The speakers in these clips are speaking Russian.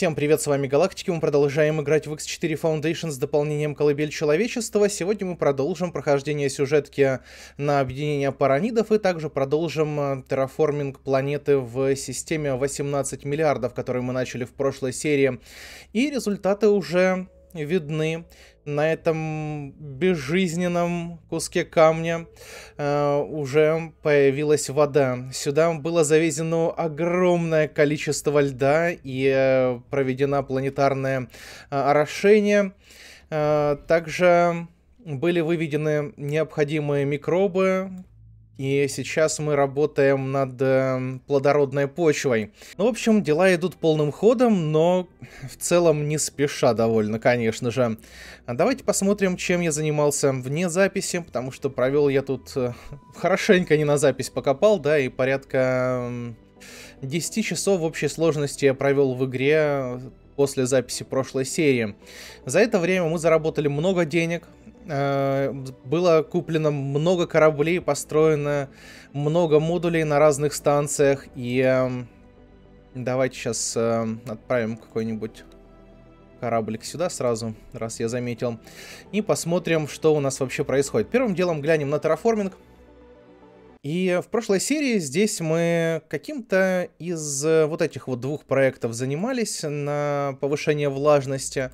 Всем привет, с вами Галактики, мы продолжаем играть в X4 Foundations с дополнением «Колыбель человечества». Сегодня мы продолжим прохождение сюжетки на объединение паранидов и также продолжим терраформинг планеты в системе 18 миллиардов, которую мы начали в прошлой серии. И результаты уже видны на этом безжизненном куске камня. Уже появилась вода. Сюда было завезено огромное количество льда и проведено планетарное орошение. Также были выведены необходимые микробы. И сейчас мы работаем над плодородной почвой. Ну, в общем, дела идут полным ходом, но в целом не спеша довольно, конечно же. Давайте посмотрим, чем я занимался вне записи, потому что провел я тут хорошенько не на запись покопал, да, и порядка 10 часов в общей сложности я провел в игре после записи прошлой серии. За это время мы заработали много денег. Было куплено много кораблей, построено много модулей на разных станциях. И давайте сейчас отправим какой-нибудь кораблик сюда сразу, раз я заметил. И посмотрим, что у нас вообще происходит. Первым делом глянем на терраформинг. И в прошлой серии здесь мы каким-то из вот этих вот двух проектов занимались на повышение влажности.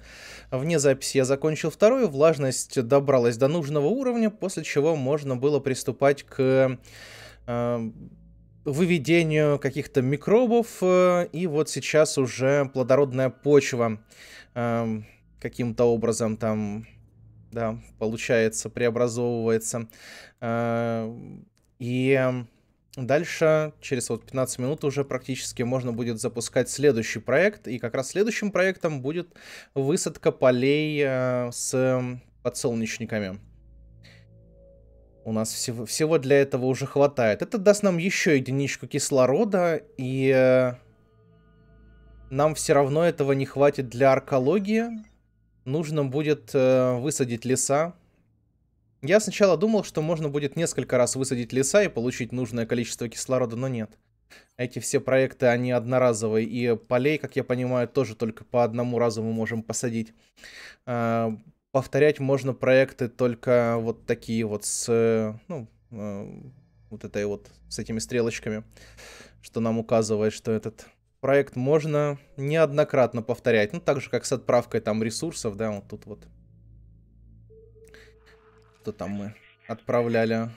Вне записи я закончил вторую, влажность добралась до нужного уровня, после чего можно было приступать к выведению каких-то микробов. И вот сейчас уже плодородная почва каким-то образом там, да, получается, преобразовывается. И дальше, через вот 15 минут уже практически, можно будет запускать следующий проект. И как раз следующим проектом будет высадка полей с подсолнечниками. У нас всего для этого уже хватает. Это даст нам еще единичку кислорода, и нам все равно этого не хватит для аркологии. Нужно будет высадить леса. Я сначала думал, что можно будет несколько раз высадить леса и получить нужное количество кислорода, но нет. Эти все проекты, они одноразовые, и полей, как я понимаю, тоже только по одному разу мы можем посадить. Повторять можно проекты только вот такие вот с, ну, вот этой вот, с этими стрелочками, что нам указывает, что этот проект можно неоднократно повторять. Ну, так же, как с отправкой там ресурсов, да, вот тут вот. Что там мы отправляли?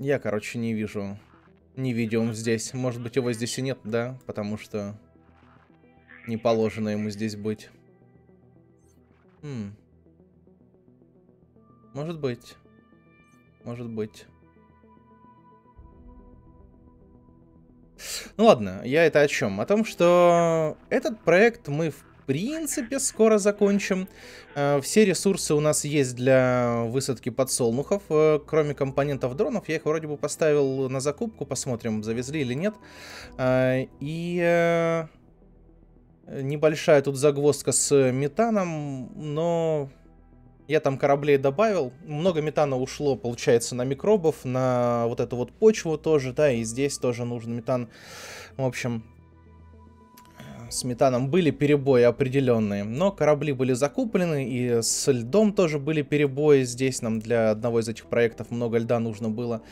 Я, короче, не вижу. Не видим здесь. Может быть, его здесь и нет, да? Потому что не положено ему здесь быть. Может быть. Может быть. Ну ладно, я это о чем? О том, что этот проект мы в принципе скоро закончим. Все ресурсы у нас есть для высадки подсолнухов, кроме компонентов дронов. Я их вроде бы поставил на закупку, посмотрим, завезли или нет. И небольшая тут загвоздка с метаном, но я там кораблей добавил. Много метана ушло, получается, на микробов, на вот эту вот почву тоже, да, и здесь тоже нужен метан. В общем, с метаном были перебои определенные, но корабли были закуплены, и с льдом тоже были перебои. Здесь нам для одного из этих проектов много льда нужно было.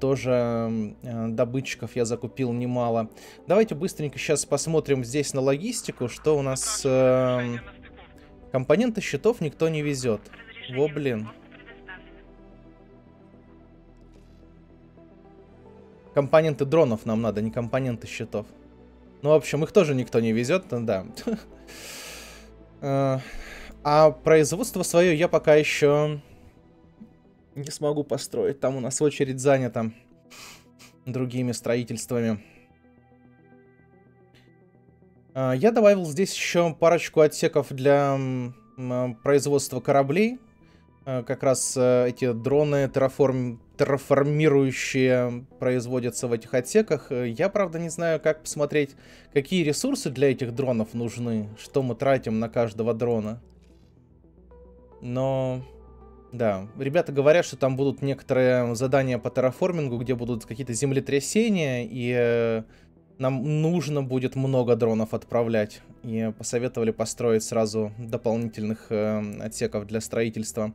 Тоже добытчиков я закупил немало. Давайте быстренько сейчас посмотрим здесь на логистику, что у нас... Компоненты щитов никто не везет. Во, блин. Компоненты дронов нам надо, не компоненты щитов. Ну, в общем, их тоже никто не везет, да. А производство свое я пока еще не смогу построить. Там у нас очередь занята другими строительствами. Я добавил здесь еще парочку отсеков для производства кораблей. Как раз эти дроны терраформирующие производятся в этих отсеках. Я, правда, не знаю, как посмотреть, какие ресурсы для этих дронов нужны, что мы тратим на каждого дрона. Но Да, ребята говорят, что там будут некоторые задания по терраформингу, где будут какие-то землетрясения, и нам нужно будет много дронов отправлять. И посоветовали построить сразу дополнительных отсеков для строительства.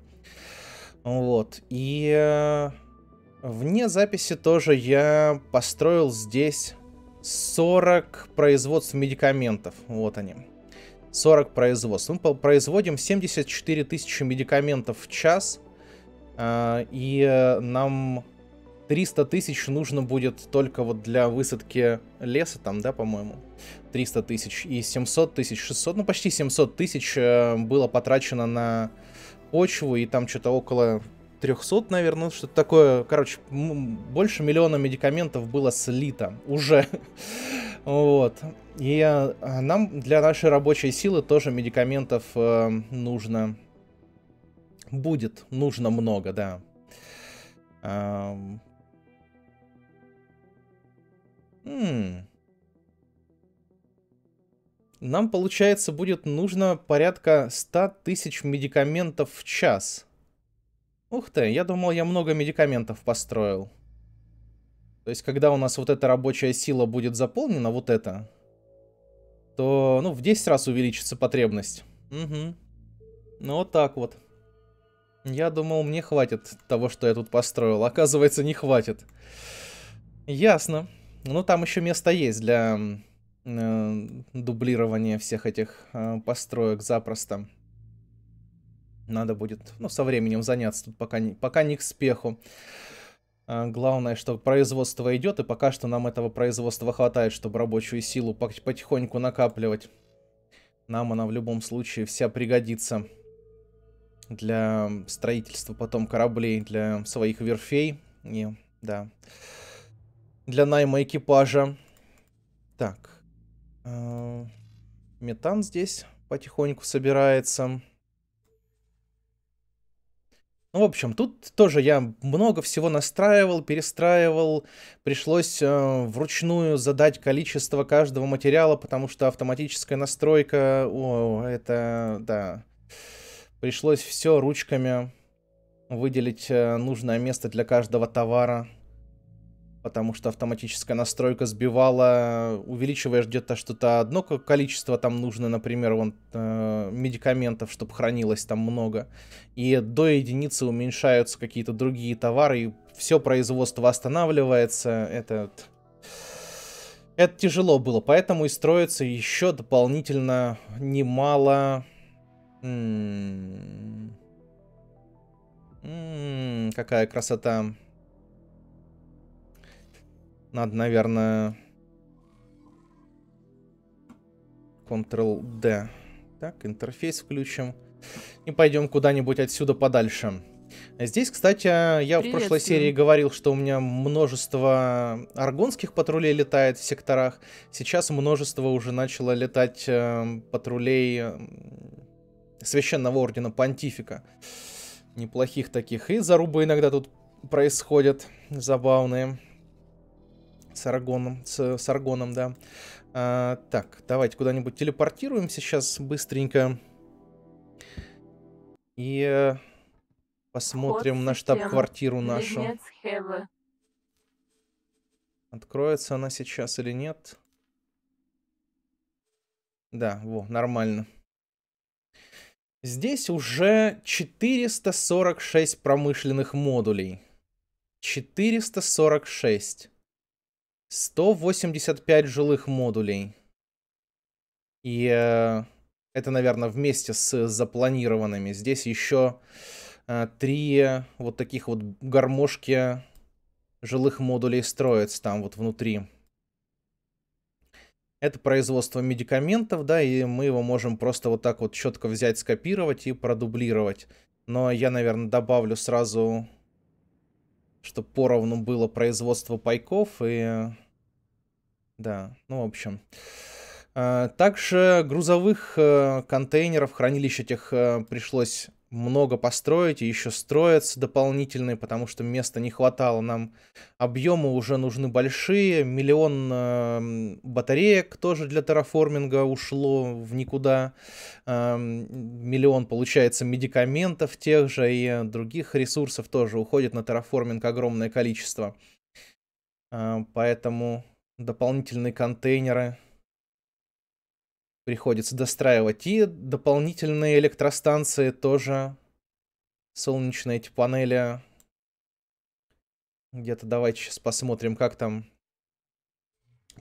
Вот, и вне записи тоже я построил здесь 40 производств медикаментов. Вот они. 40 производств. Мы производим 74 тысячи медикаментов в час. И нам 300 тысяч нужно будет только вот для высадки леса, там, да, по-моему, 300 тысяч. И 700 тысяч, 600, ну почти 700 тысяч было потрачено на почву. И там что-то около 300, наверное, что-то такое. Короче, больше миллиона медикаментов было слито уже. Вот. И нам для нашей рабочей силы тоже медикаментов нужно будет. Нужно много, да. Нам, получается, будет нужно порядка 100 тысяч медикаментов в час. Ух ты, я думал, я много медикаментов построил. То есть, когда у нас вот эта рабочая сила будет заполнена, вот это, то, ну, в 10 раз увеличится потребность. Угу. Ну, вот так вот. Я думал, мне хватит того, что я тут построил. Оказывается, не хватит. Ясно. Ну, там еще место есть для дублирования всех этих построек запросто. Надо будет, ну, со временем заняться тут, пока не к спеху. Главное, что производство идет, и пока что нам этого производства хватает, чтобы рабочую силу потихоньку накапливать. Нам она в любом случае вся пригодится для строительства потом кораблей, для своих верфей и, да, для найма экипажа. Так, метан здесь потихоньку собирается. Ну, в общем, тут тоже я много всего настраивал, перестраивал. Пришлось вручную задать количество каждого материала, потому что автоматическая настройка... О, это... Да. Пришлось все ручками выделить нужное место для каждого товара. Потому что автоматическая настройка сбивала. Увеличиваешь где-то что-то одно количество, там нужно, например, вон, медикаментов, чтобы хранилось там много. И до единицы уменьшаются какие-то другие товары, и все производство останавливается. Это тяжело было, поэтому и строится еще дополнительно немало... Какая красота... Надо, наверное, Ctrl-D. Так, интерфейс включим. И пойдем куда-нибудь отсюда подальше. Здесь, кстати, я в прошлой серии говорил, что у меня множество аргонских патрулей летает в секторах. Сейчас множество уже начало летать патрулей Священного Ордена Понтифика. Неплохих таких. И зарубы иногда тут происходят забавные. С аргоном, да. Так, давайте куда-нибудь телепортируемся сейчас быстренько. И посмотрим на штаб-квартиру нашу. Откроется она сейчас или нет? Да, во, нормально. Здесь уже 446 промышленных модулей. 446. 185 жилых модулей. И это, наверное, вместе с запланированными. Здесь еще 3 вот таких вот гармошки жилых модулей строятся там вот внутри. Это производство медикаментов, да, и мы его можем просто вот так вот четко взять, скопировать и продублировать. Но я, наверное, добавлю сразу, чтобы поровну было производство пайков и... Да, ну в общем. Также грузовых контейнеров, хранилищ этих пришлось много построить, и еще строятся дополнительные, потому что места не хватало. Нам объемы уже нужны большие, 1 000 000 батареек тоже для терраформинга ушло в никуда, 1 000 000, получается, медикаментов тех же и других ресурсов тоже уходит на терраформинг огромное количество. Поэтому дополнительные контейнеры приходится достраивать. И дополнительные электростанции тоже. Солнечные эти панели. Где-то давайте сейчас посмотрим, как там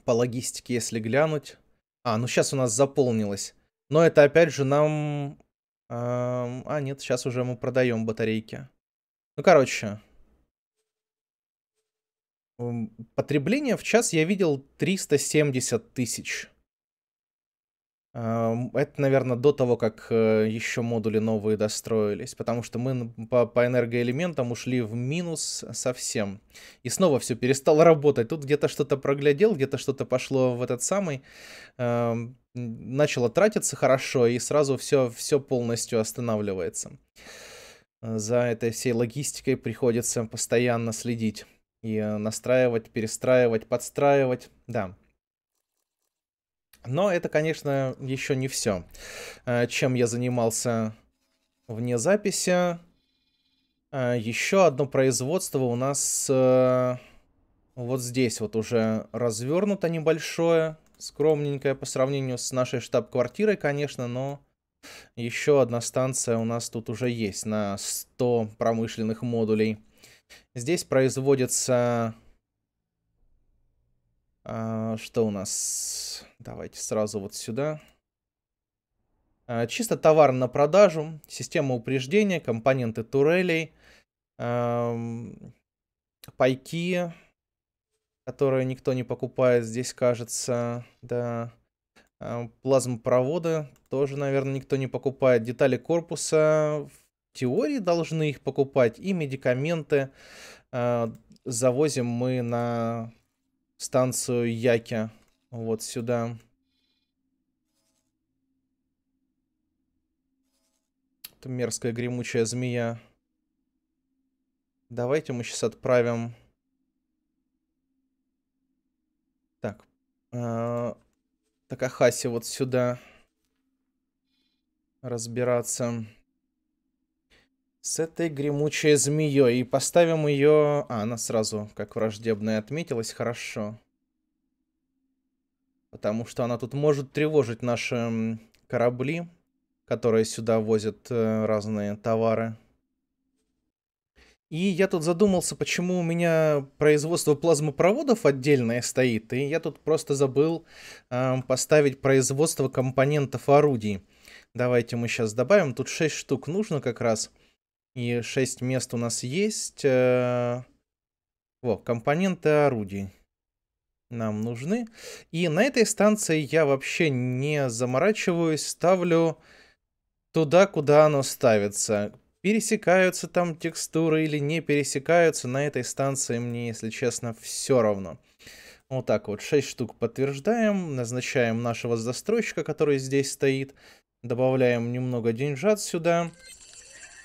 по логистике, если глянуть. А, ну сейчас у нас заполнилось. Но это опять же нам... А, нет, сейчас уже мы продаем батарейки. Ну, короче... Потребление в час я видел 370 000. Это, наверное, до того, как еще модули новые достроились, потому что мы по энергоэлементам ушли в минус совсем. И снова все перестало работать. Тут где-то что-то проглядел, где-то что-то пошло в этот самый. Начало тратиться хорошо, и сразу все полностью останавливается. За этой всей логистикой приходится постоянно следить. И настраивать, перестраивать, подстраивать, да. Но это, конечно, еще не все. Чем я занимался вне записи. Еще одно производство у нас вот здесь вот уже развернуто небольшое, скромненькое по сравнению с нашей штаб-квартирой, конечно, но еще одна станция у нас тут уже есть на 100 промышленных модулей. Здесь производится... что у нас? Давайте сразу вот сюда. Чисто товар на продажу, система упреждения, компоненты турелей, пайки, которые никто не покупает, здесь, кажется, да. Плазмопроводы тоже, наверное, никто не покупает. Детали корпуса... теории должны их покупать, и медикаменты завозим мы на станцию Яки, вот сюда. Это мерзкая гремучая змея. Давайте мы сейчас отправим... Так, Такахаси вот сюда разбираться. С этой гремучей змеей. И поставим ее... А, она сразу как враждебная отметилась. Хорошо. Потому что она тут может тревожить наши корабли, которые сюда возят разные товары. И я тут задумался, почему у меня производство плазмопроводов отдельное стоит. И я тут просто забыл поставить производство компонентов орудий. Давайте мы сейчас добавим. Тут 6 штук нужно как раз. И 6 мест у нас есть. Во, компоненты орудий нам нужны. И на этой станции я вообще не заморачиваюсь. Ставлю туда, куда оно ставится. Пересекаются там текстуры или не пересекаются. На этой станции мне, если честно, все равно. Вот так вот. 6 штук подтверждаем. Назначаем нашего застройщика, который здесь стоит. Добавляем немного деньжат сюда.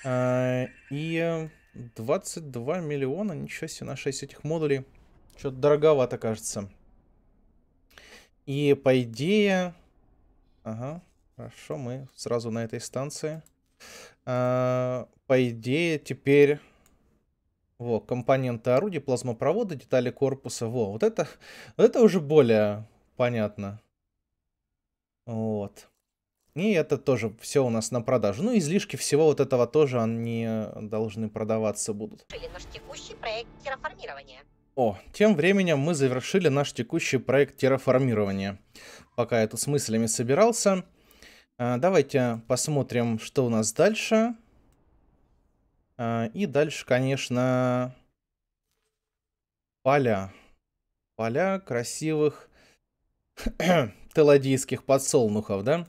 И 22 000 000, ничего себе, на 6 этих модулей. Что-то дороговато, кажется. И по идее... Ага, хорошо, мы сразу на этой станции. По идее теперь... Во, компоненты орудий, плазмопроводы, детали корпуса. Во, вот это уже более понятно. Вот. И это тоже все у нас на продажу. Ну, излишки всего вот этого тоже, они должны продаваться будут. Наш текущий проект терраформирования. О, тем временем мы завершили наш текущий проект терраформирования. Пока я тут с мыслями собирался. Давайте посмотрим, что у нас дальше. И дальше, конечно, поля. Поля красивых теладийских подсолнухов, да?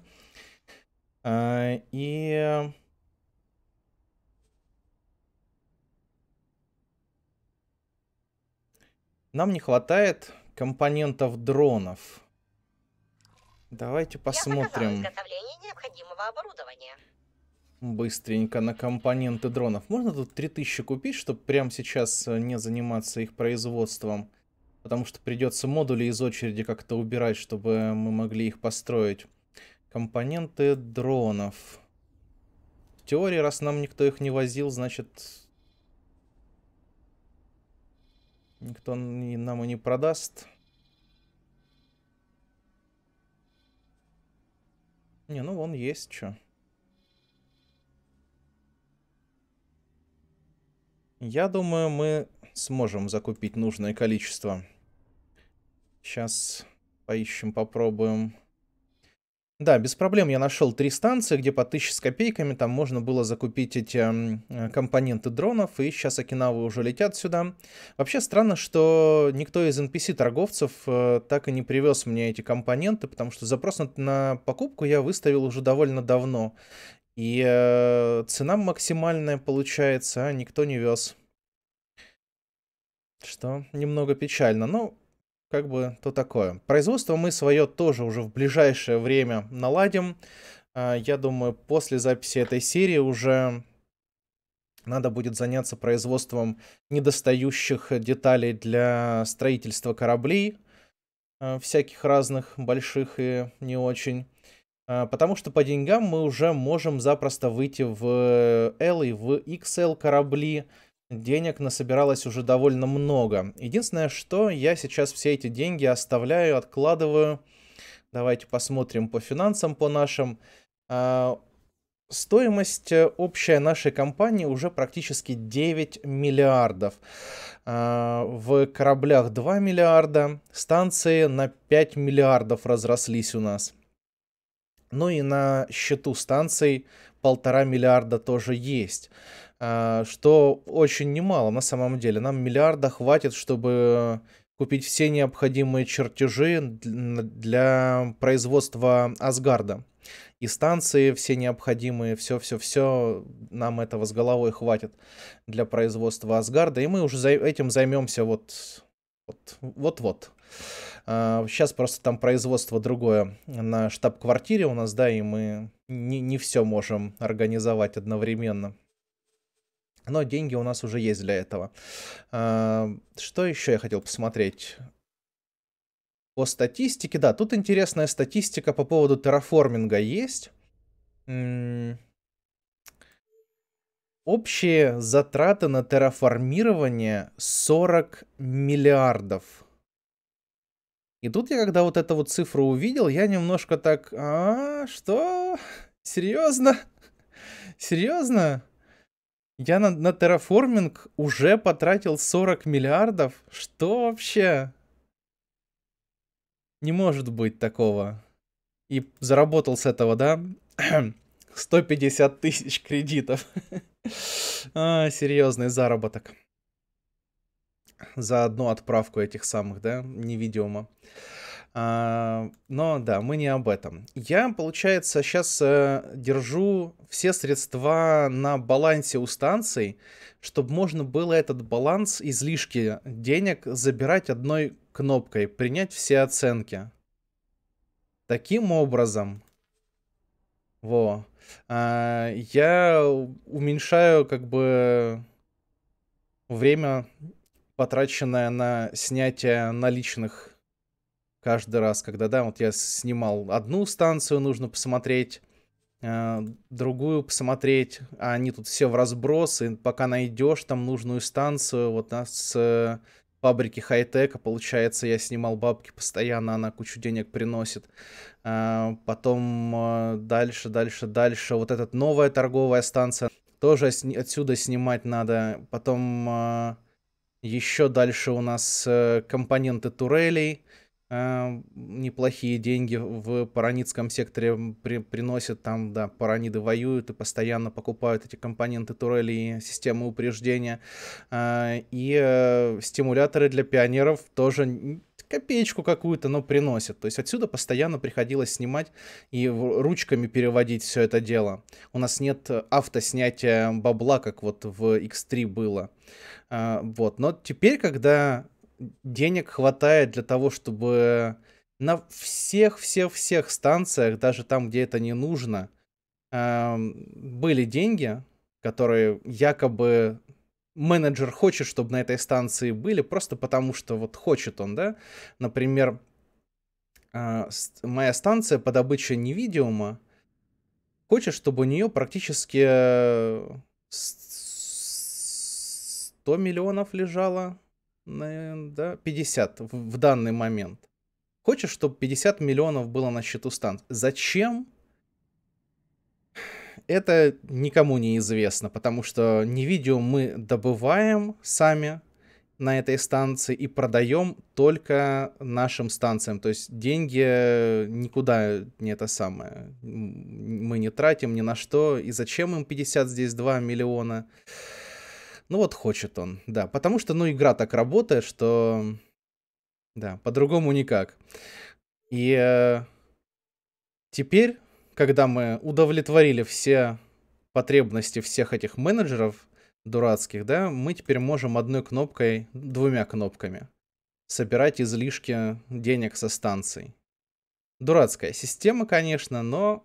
И нам не хватает компонентов дронов. Давайте посмотрим. Быстренько на компоненты дронов. Можно тут 3000 купить, чтобы прямо сейчас не заниматься их производством? Потому что придется модули из очереди как-то убирать, чтобы мы могли их построить. Компоненты дронов. В теории, раз нам никто их не возил, значит... Никто нам и не продаст. Не, ну вон есть что. Я думаю, мы сможем закупить нужное количество. Сейчас поищем, попробуем. Да, без проблем я нашел 3 станции, где по 1000 с копейками. Там можно было закупить эти компоненты дронов. И сейчас Окинавы уже летят сюда. Вообще странно, что никто из NPC-торговцев так и не привез мне эти компоненты. Потому что запрос на покупку я выставил уже довольно давно. И цена максимальная получается, а никто не вез. Что немного печально, но... Как бы то такое. Производство мы свое тоже уже в ближайшее время наладим. Я думаю, после записи этой серии уже надо будет заняться производством недостающих деталей для строительства кораблей. Всяких разных, больших и не очень. Потому что по деньгам мы уже можем запросто выйти в L и в XL корабли. Денег насобиралось уже довольно много. Единственное, что я сейчас все эти деньги оставляю, откладываю. Давайте посмотрим по финансам, по нашим. Стоимость общая нашей компании уже практически 9 миллиардов. В кораблях 2 миллиарда. Станции на 5 миллиардов разрослись у нас. Ну и на счету станций 1,5 миллиарда тоже есть. Что очень немало на самом деле. Нам миллиарда хватит, чтобы купить все необходимые чертежи для производства Асгарда. И станции все необходимые, все-все-все, нам этого с головой хватит для производства Асгарда. И мы уже этим займемся вот-вот. Сейчас просто там производство другое на штаб-квартире у нас, да, и мы не все можем организовать одновременно. Но деньги у нас уже есть для этого. Что еще я хотел посмотреть? По статистике, да, тут интересная статистика по поводу терраформинга есть. Общие затраты на терраформирование 40 миллиардов. И тут я, когда вот эту вот цифру увидел, я немножко так... А, что? Серьезно? Серьезно? Я на терраформинг уже потратил 40 миллиардов? Что вообще? Не может быть такого. И заработал с этого, да? 150 тысяч кредитов. Серьезный заработок. За одну отправку этих самых, да, невидимо. Но да, мы не об этом. Я, получается, сейчас держу все средства на балансе у станций, чтобы можно было этот баланс, излишки денег, забирать одной кнопкой, принять все оценки. Таким образом, во, я уменьшаю как бы время, потраченное на снятие наличных. Каждый раз, когда, да, вот я снимал одну станцию, нужно посмотреть, другую посмотреть, а они тут все в разброс, и пока найдешь там нужную станцию, вот у нас с фабрики хай-тека, получается, я снимал бабки постоянно, она кучу денег приносит. Потом дальше, вот эта новая торговая станция, тоже отсюда снимать надо. Потом еще дальше у нас компоненты турелей. Неплохие деньги в паранидском секторе приносят, там, да, параниды воюют и постоянно покупают эти компоненты турели и системы упреждения. И стимуляторы для пионеров тоже копеечку какую-то, но приносят. То есть отсюда постоянно приходилось снимать и ручками переводить все это дело. У нас нет автоснятия бабла, как вот в X3 было. Вот, но теперь, когда... Денег хватает для того, чтобы на всех станциях, даже там, где это не нужно, были деньги, которые якобы менеджер хочет, чтобы на этой станции были, просто потому что вот хочет он, да. Например, моя станция по добыче невидиума хочет, чтобы у нее практически 100 миллионов лежало, да, 50 в данный момент. Хочешь, чтобы 50 миллионов было на счету станции? Зачем? Это никому не известно, потому что невидиум мы добываем сами на этой станции и продаем только нашим станциям. То есть деньги никуда не это самое. Мы не тратим ни на что. И зачем им 50 здесь 2 миллиона? Ну вот хочет он, да. Потому что, ну, игра так работает, что... Да, по-другому никак. И теперь, когда мы удовлетворили все потребности всех этих менеджеров дурацких, да, мы теперь можем одной кнопкой, двумя кнопками собирать излишки денег со станций. Дурацкая система, конечно, но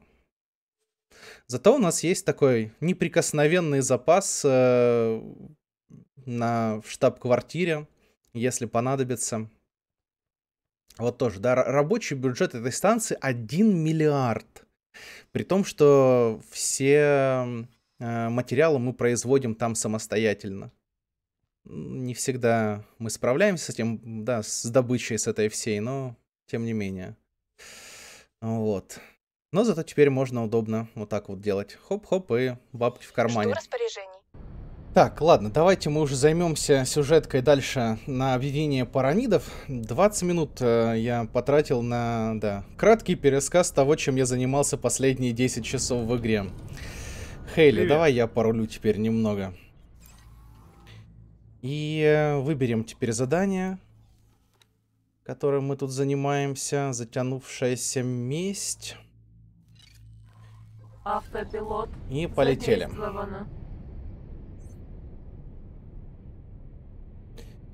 зато у нас есть такой неприкосновенный запас в штаб-квартире, если понадобится. Вот тоже, да, рабочий бюджет этой станции 1 миллиард. При том, что все материалы мы производим там самостоятельно. Не всегда мы справляемся с этим, да, с добычей, с этой всей, но тем не менее. Вот. Но зато теперь можно удобно вот так вот делать. Хоп-хоп, и бабки в кармане. Жду распоряжений. Так, ладно, давайте мы уже займемся сюжеткой дальше на объединение паранидов. 20 минут я потратил на, да, краткий пересказ того, чем я занимался последние 10 часов в игре. Хейли, привет. Давай я порулю теперь немного. И выберем теперь задание, которым мы тут занимаемся. Затянувшаяся месть. Автопилот. И полетели.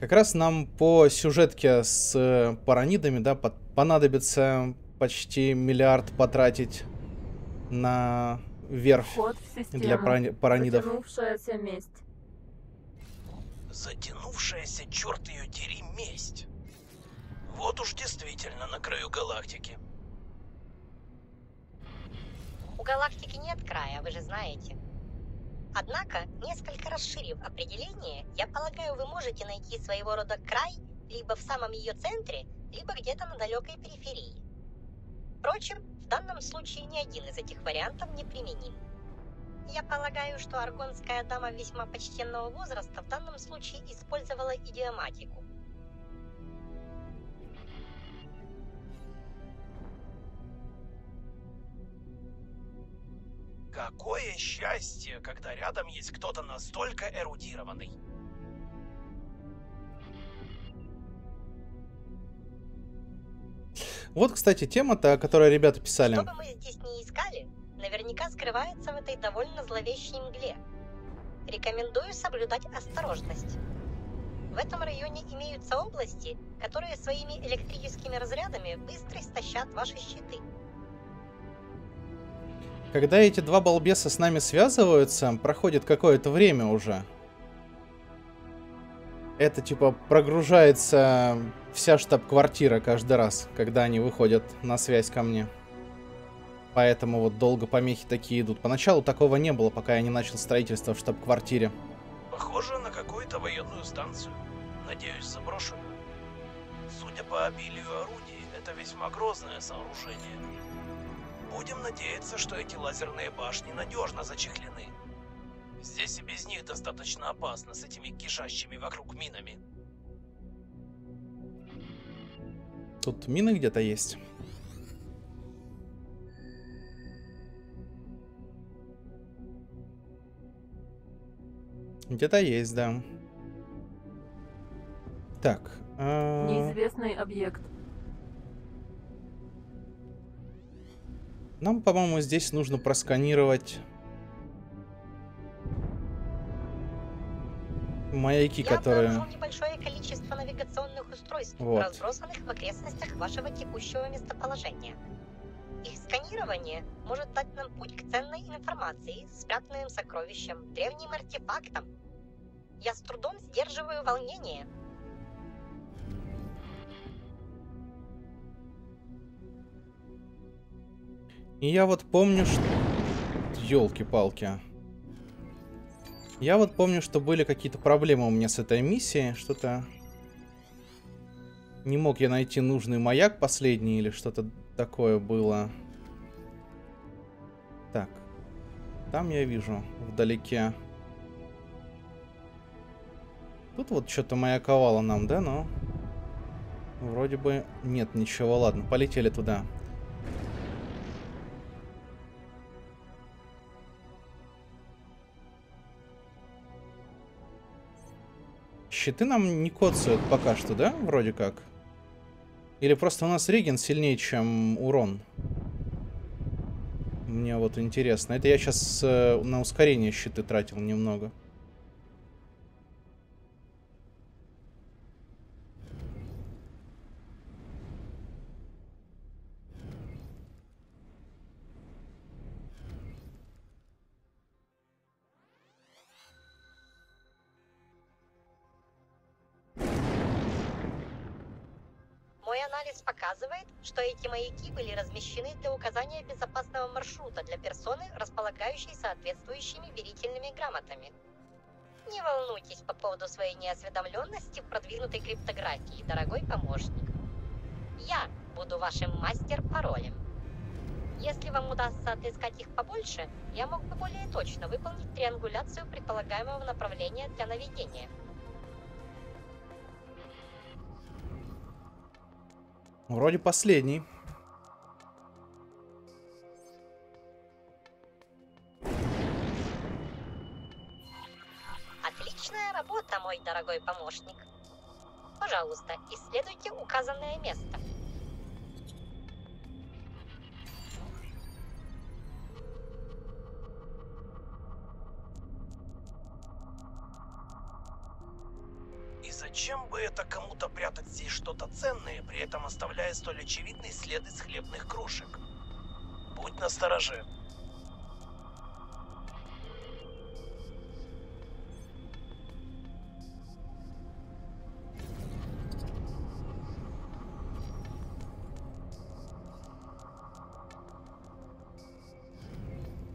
Как раз нам по сюжетке с паранидами, да, понадобится почти миллиард потратить на верфь для паранидов. Затянувшаяся месть. Затянувшаяся, черт ее дери, месть. Вот уж действительно на краю галактики. У галактики нет края, вы же знаете. Однако, несколько расширив определение, я полагаю, вы можете найти своего рода край либо в самом ее центре, либо где-то на далекой периферии. Впрочем, в данном случае ни один из этих вариантов не применим. Я полагаю, что аргонская дама весьма почтенного возраста в данном случае использовала идиоматику. Какое счастье, когда рядом есть кто-то настолько эрудированный. Вот, кстати, тема-то, о которой ребята писали. Что бы мы здесь не искали, наверняка скрывается в этой довольно зловещей мгле. Рекомендую соблюдать осторожность. В этом районе имеются области, которые своими электрическими разрядами быстро истощат ваши щиты. Когда эти два балбеса с нами связываются, проходит какое-то время уже. Это типа прогружается вся штаб-квартира каждый раз, когда они выходят на связь ко мне. Поэтому вот долго помехи такие идут. Поначалу такого не было, пока я не начал строительство в штаб-квартире. Похоже на какую-то военную станцию. Надеюсь, заброшенную. Судя по обилию орудий, это весьма грозное сооружение. Будем надеяться, что эти лазерные башни надежно зачехлены. Здесь и без них достаточно опасно с этими кишащими вокруг минами. Тут мины где-то есть. Где-то есть, да. Так. Неизвестный объект. Нам, по-моему, здесь нужно просканировать маяки, которые... Я обнаружил небольшое количество навигационных устройств, разбросанных в окрестностях вашего текущего местоположения. Их сканирование может дать нам путь к ценной информации, спрятанным сокровищам, древним артефактам. Я с трудом сдерживаю волнение. И я вот помню, что... Ёлки-палки. Я вот помню, что были какие-то проблемы у меня с этой миссией. Что-то... Не мог я найти нужный маяк последний или что-то такое было. Так. Там я вижу вдалеке. Тут вот что-то маяковало нам, да? Но... Вроде бы нет ничего. Ладно, полетели туда. Щиты нам не коцают пока что, да? Вроде как. Или просто у нас реген сильнее, чем урон? Мне вот интересно. Это я сейчас на ускорение щиты тратил немного. Анализ показывает, что эти маяки были размещены для указания безопасного маршрута для персоны, располагающей соответствующими верительными грамотами. Не волнуйтесь по поводу своей неосведомленности в продвинутой криптографии, дорогой помощник. Я буду вашим мастер-паролем. Если вам удастся отыскать их побольше, я мог бы более точно выполнить триангуляцию предполагаемого направления для наведения. Вроде последний. Отличная работа, мой дорогой помощник. Пожалуйста, исследуйте указанное место. Зачем бы это кому-то прятать здесь что-то ценное, при этом оставляя столь очевидные следы с хлебных крошек? Будь настороже.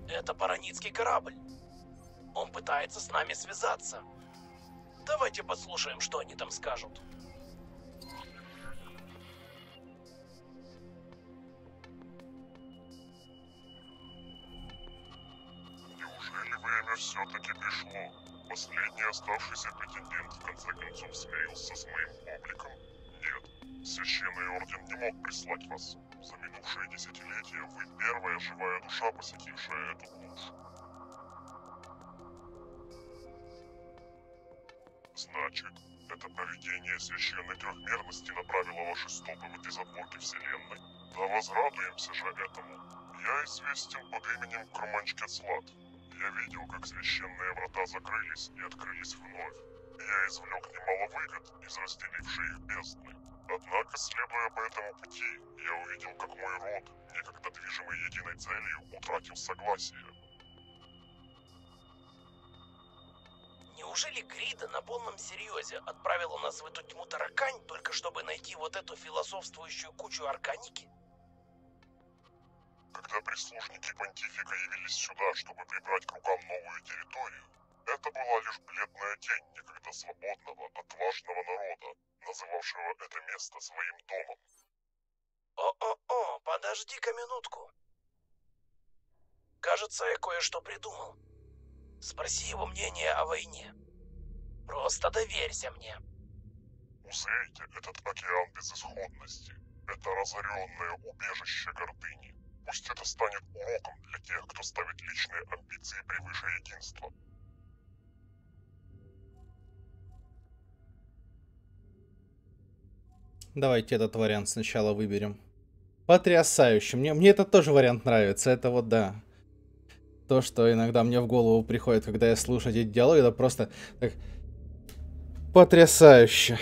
Это паранидский корабль. Он пытается с нами связаться. Давайте послушаем, что они там скажут. Неужели время все-таки пришло? Последний оставшийся претендент в конце концов смирился с моим обликом? Нет, Священный Орден не мог прислать вас. За минувшие десятилетия вы первая живая душа, посетившая эту глушь. Значит, это провидение священной трехмерности направило ваши стопы в эти заборки вселенной. Да возрадуемся же этому. Я известен под именем Краманчке Слад. Я видел, как священные врата закрылись и открылись вновь. Я извлек немало выгод из разделившей их бездны. Однако, следуя по этому пути, я увидел, как мой род, некогда движимый единой целью, утратил согласие. Неужели Грида на полном серьезе отправила нас в эту тьму таракань, только чтобы найти вот эту философствующую кучу арканики? Когда прислужники Понтифика явились сюда, чтобы прибрать к рукам новую территорию, это была лишь бледная тень некогда свободного, отважного народа, называвшего это место своим домом. О-о-о, подожди-ка минутку. Кажется, я кое-что придумал. Спроси его мнение о войне. Просто доверься мне. Узрейте этот океан безысходности. Это разоренное убежище гордыни. Пусть это станет уроком для тех, кто ставит личные амбиции превыше единства. Давайте этот вариант сначала выберем. Потрясающе. Мне этот тоже вариант нравится. Это вот да. То, что иногда мне в голову приходит, когда я слушаю эти диалоги, это просто так потрясающе.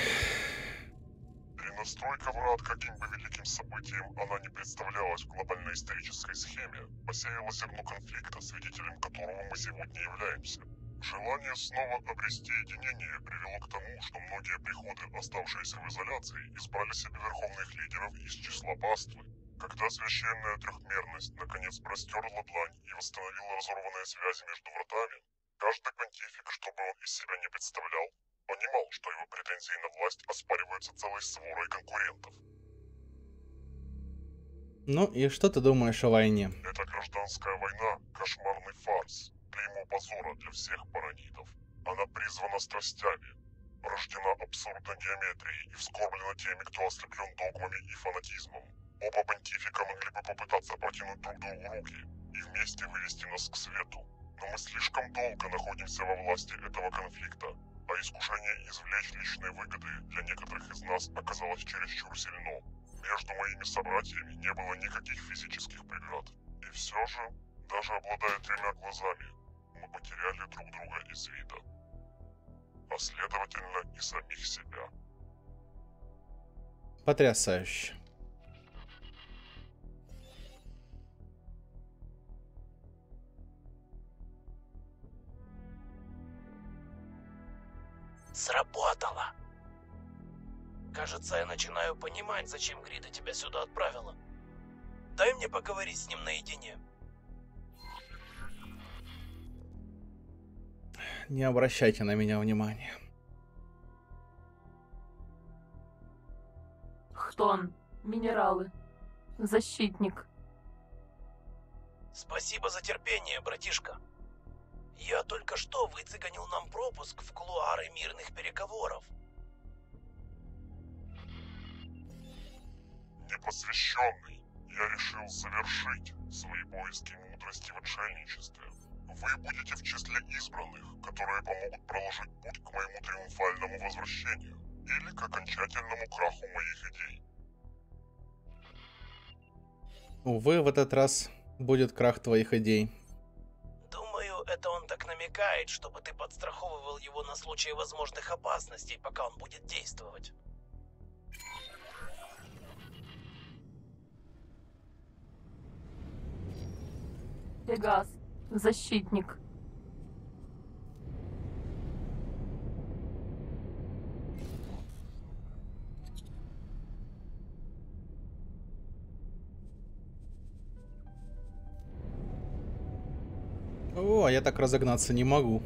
Перестройка врат, каким бы великим событием она не представлялась в глобальной исторической схеме, посеяла зерно конфликта, свидетелем которого мы сегодня являемся. Желание снова обрести единение привело к тому, что многие приходы, оставшиеся в изоляции, избрали себе верховных лидеров из числа паствы. Когда священная трехмерность наконец простерла длань и восстановила разорванные связи между вратами, каждый понтифик, что бы он из себя не представлял, понимал, что его претензии на власть оспариваются целой сворой конкурентов. Ну и что ты думаешь о войне? Эта гражданская война – кошмарный фарс, клеймо позора для всех паранидов. Она призвана страстями, рождена абсурдной геометрией и вскорблена теми, кто ослеплен догмами и фанатизмом. Оба понтифика могли бы попытаться протянуть друг другу руки и вместе вывести нас к свету. Но мы слишком долго находимся во власти этого конфликта, а искушение извлечь личные выгоды для некоторых из нас оказалось чересчур сильно. Между моими собратьями не было никаких физических преград. И все же, даже обладая тремя глазами, мы потеряли друг друга из вида. А следовательно, и самих себя. Потрясающе. Сработало. Кажется, я начинаю понимать, зачем Грида тебя сюда отправила. Дай мне поговорить с ним наедине. Не обращайте на меня внимания. Кто он? Минералы. Защитник. Спасибо за терпение, братишка. Я только что выцеганил нам пропуск в кулуары мирных переговоров. Непосвященный, я решил совершить свои поиски мудрости в отшельничестве. Вы будете в числе избранных, которые помогут проложить путь к моему триумфальному возвращению или к окончательному краху моих идей. Увы, в этот раз будет крах твоих идей. Думаю, это он так намекает, чтобы ты подстраховывал его на случай возможных опасностей, пока он будет действовать. Пегас, защитник. О, я так разогнаться не могу.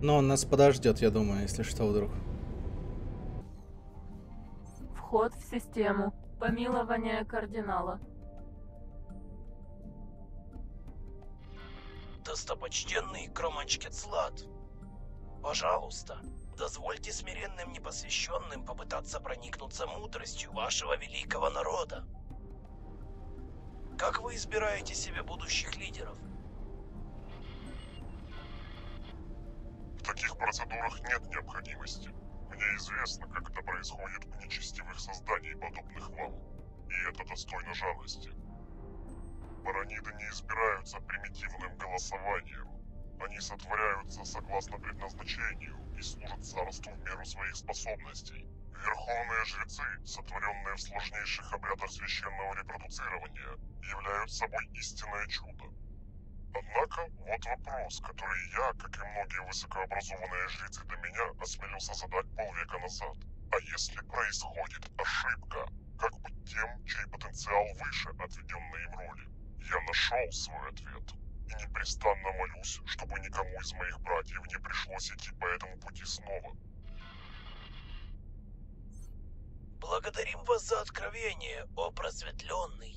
Но он нас подождет, я думаю, если что вдруг. Вход в систему. Помилование кардинала. Достопочтенный Краманчке Слад, пожалуйста, дозвольте смиренным непосвященным попытаться проникнуться мудростью вашего великого народа. Как вы избираете себе будущих лидеров? В таких процедурах нет необходимости. Мне известно, как это происходит у нечестивых созданий, подобных вам. И это достойно жалости. Параниды не избираются примитивным голосованием. Они сотворяются согласно предназначению и служат царству в меру своих способностей. Верховные жрецы, сотворенные в сложнейших обрядах священного репродуцирования, являют собой истинное чудо. Однако, вот вопрос, который я, как и многие высокообразованные жрецы до меня, осмелился задать полвека назад. А если происходит ошибка, как быть тем, чей потенциал выше отведенной им роли? Я нашел свой ответ и непрестанно молюсь, чтобы никому из моих братьев не пришлось идти по этому пути снова. Благодарим вас за откровение, о просветленный.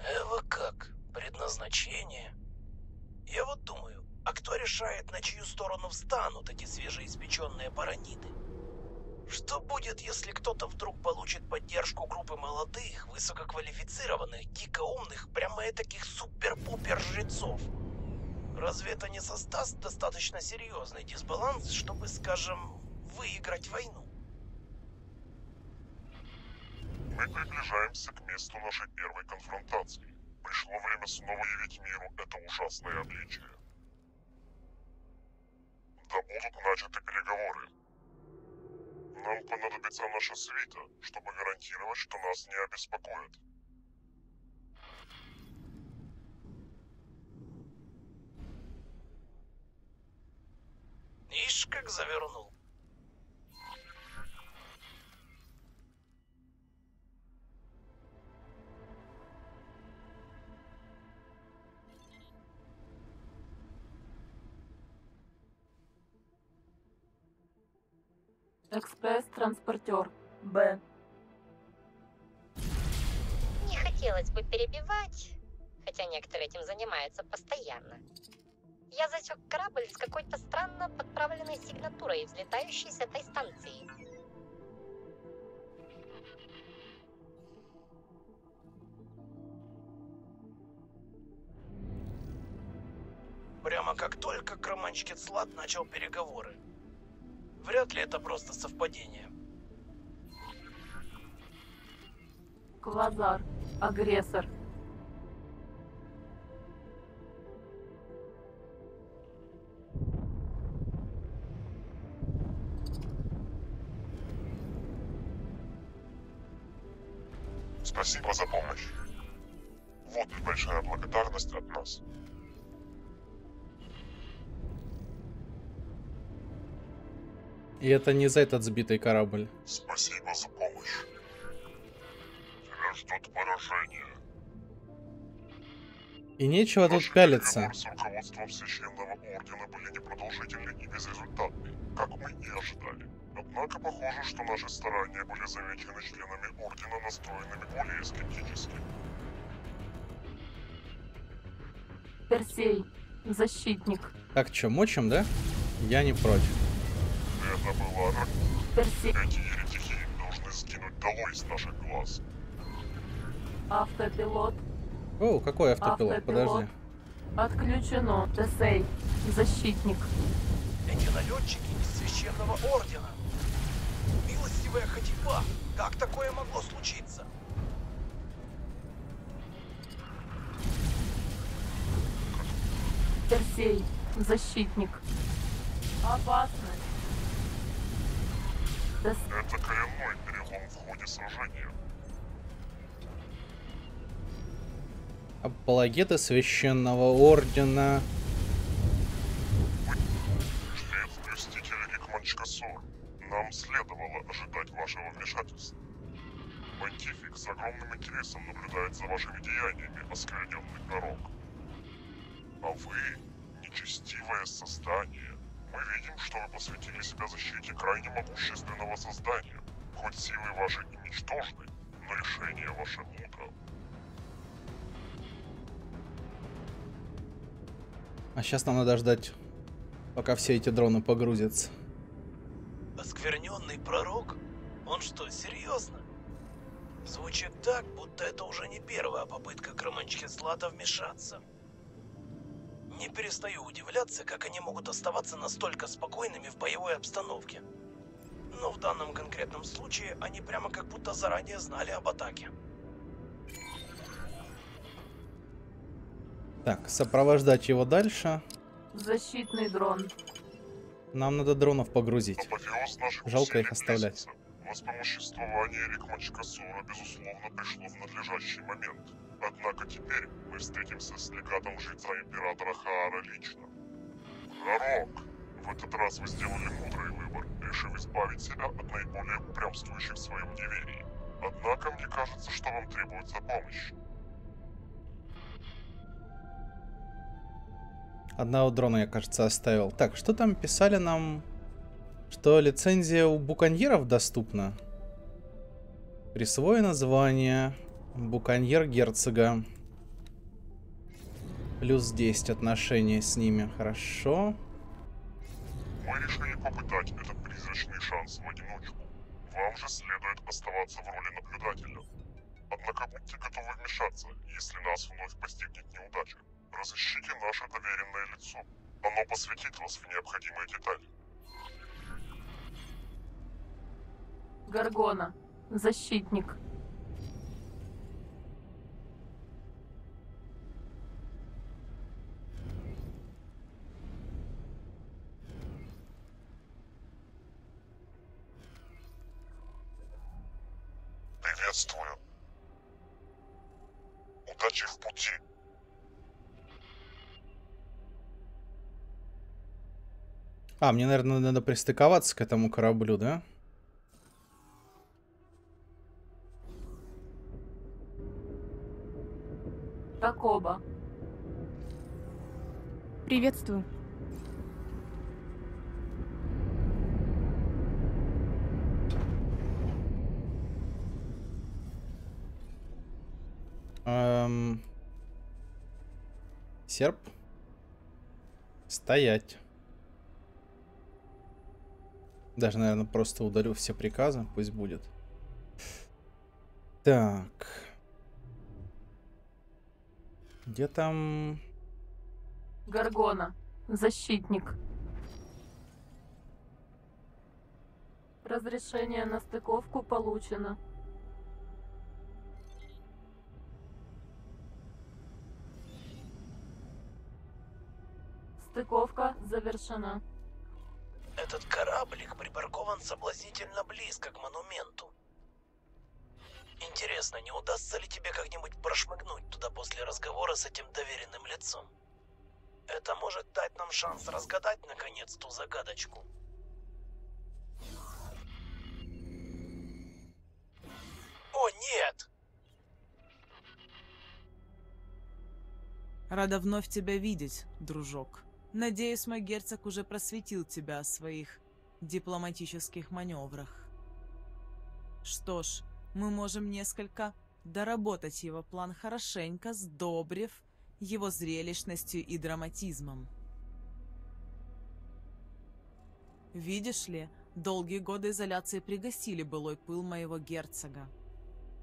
Эва как? Предназначение? Я вот думаю, а кто решает, на чью сторону встанут эти свежеиспеченные параниды? Что будет, если кто-то вдруг получит поддержку группы молодых, высококвалифицированных, дико умных, прямо таких супер-пупер жрецов? Разве это не создаст достаточно серьезный дисбаланс, чтобы, скажем, выиграть войну? Мы приближаемся к месту нашей первой конфронтации. чтобы снова явить миру это ужасное обличие. Да будут начаты переговоры. Нам понадобится наша свита, чтобы гарантировать, что нас не обеспокоят. Ишь, как завернул. Экспресс-транспортер Б. Не хотелось бы перебивать, хотя некоторые этим занимаются постоянно. Я засек корабль с какой-то странно подправленной сигнатурой, взлетающей с этой станции. Прямо как только Краманчке Слад начал переговоры. Вряд ли это просто совпадение. Квазар. Агрессор. Спасибо за помощь. Вот и большая благодарность от нас. И это не за этот сбитый корабль. Спасибо за помощь. Тебя ждут поражения. И нечего тут пялиться. Наши переговоры с руководством Священного Ордена были непродолжительны и безрезультатны, как мы и ожидали. Однако похоже, что наши старания были замечены членами Ордена, настроенными более скептически. Персей, защитник. Так, чё, мочим, да? Я не против. Это было рак. Эти еретихи должны скинуть долой из наших глаз. Автопилот. О, какой автопилот? Подожди. Отключено. Тесей. Защитник. Эти налетчики из Священного Ордена. Милостивая ходьба. Как такое могло случиться? Терсей. Защитник. Опасность. Это коренной перелом в ходе сражения. Апологеты Священного Ордена. Жрец-блюститель Гикманчкасор, нам следовало ожидать вашего вмешательства. Понтифик с огромным интересом наблюдает за вашими деяниями, оскверненный Нарок. А вы, нечестивое создание. Мы видим, что вы посвятили себя защите крайне могущественного создания. Хоть силы ваши и ничтожны, но решение ваше мудро. А сейчас нам надо ждать, пока все эти дроны погрузятся. Оскверненный пророк? Он что, серьезно? Звучит так, будто это уже не первая попытка Краманчке Слада вмешаться. Не перестаю удивляться, как они могут оставаться настолько спокойными в боевой обстановке. Но в данном конкретном случае они прямо как будто заранее знали об атаке. Так, сопровождать его дальше. Защитный дрон. Нам надо дронов погрузить. Жалко их оставлять. Воспомоществование Рикманчкасура, безусловно, пришло в надлежащий момент. Однако теперь мы встретимся с легатом жреца императора Хаара лично. Нарок, в этот раз вы сделали мудрый выбор, решив избавить себя от наиболее упрямствующих в своем неверии. Однако мне кажется, что вам требуется помощь. Одного дрона я, кажется, оставил. Так, что там писали нам? Что лицензия у буканьеров доступна? Присвоено звание... Буканьер герцога. Плюс 10 отношения с ними. Хорошо. Мы решили попытать этот призрачный шанс в одиночку. Вам же следует оставаться в роли наблюдателя. Однако будьте готовы вмешаться, если нас вновь постигнет неудача. Разыщите наше доверенное лицо. Оно посвятит вас в необходимые детали. Гаргона. Защитник. приветствую. Удачи в пути. А, мне, наверное, надо пристыковаться к этому кораблю, да? Такоба. Приветствую. Серп. Стоять. Даже, наверное, просто удалю все приказы. Пусть будет. Так. Где там... Гаргона. Защитник. Разрешение на стыковку получено. Стыковка завершена. Этот кораблик припаркован соблазнительно близко к монументу. Интересно, не удастся ли тебе как-нибудь прошмыгнуть туда после разговора с этим доверенным лицом? Это может дать нам шанс разгадать, наконец, ту загадочку. О, нет! Рада вновь тебя видеть, дружок. Надеюсь, мой герцог уже просветил тебя о своих дипломатических маневрах. Что ж, мы можем несколько доработать его план хорошенько, сдобрив его зрелищностью и драматизмом. Видишь ли, долгие годы изоляции пригасили былой пыл моего герцога.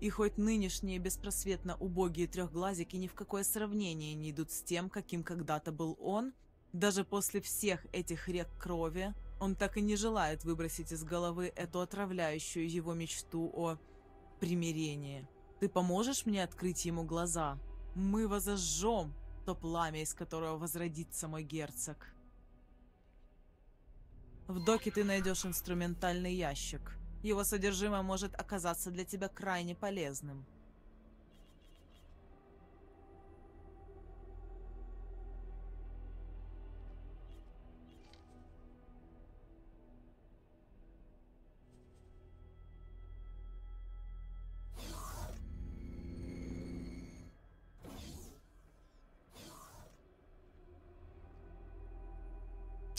И хоть нынешние беспросветно убогие трехглазики ни в какое сравнение не идут с тем, каким когда-то был он, даже после всех этих рек крови, он так и не желает выбросить из головы эту отравляющую его мечту о примирении. Ты поможешь мне открыть ему глаза? Мы возожжем то пламя, из которого возродится мой герцог. В доке ты найдешь инструментальный ящик. Его содержимое может оказаться для тебя крайне полезным.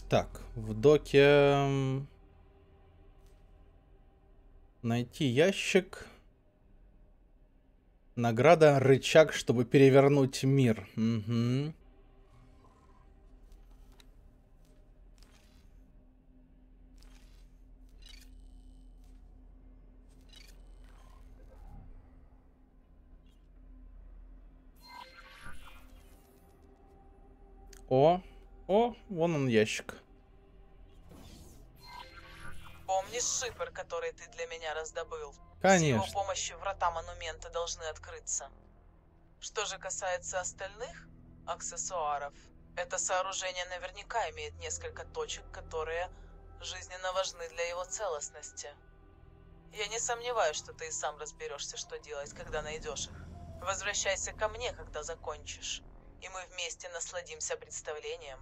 Так, в доке найти ящик. Награда, рычаг, чтобы перевернуть мир. Угу. О, вон он ящик. Помнишь шифр, который ты для меня раздобыл? Конечно. С его помощью врата монумента должны открыться. Что же касается остальных аксессуаров, это сооружение наверняка имеет несколько точек, которые жизненно важны для его целостности. Я не сомневаюсь, что ты и сам разберешься, что делать, когда найдешь их. Возвращайся ко мне, когда закончишь, и мы вместе насладимся представлением.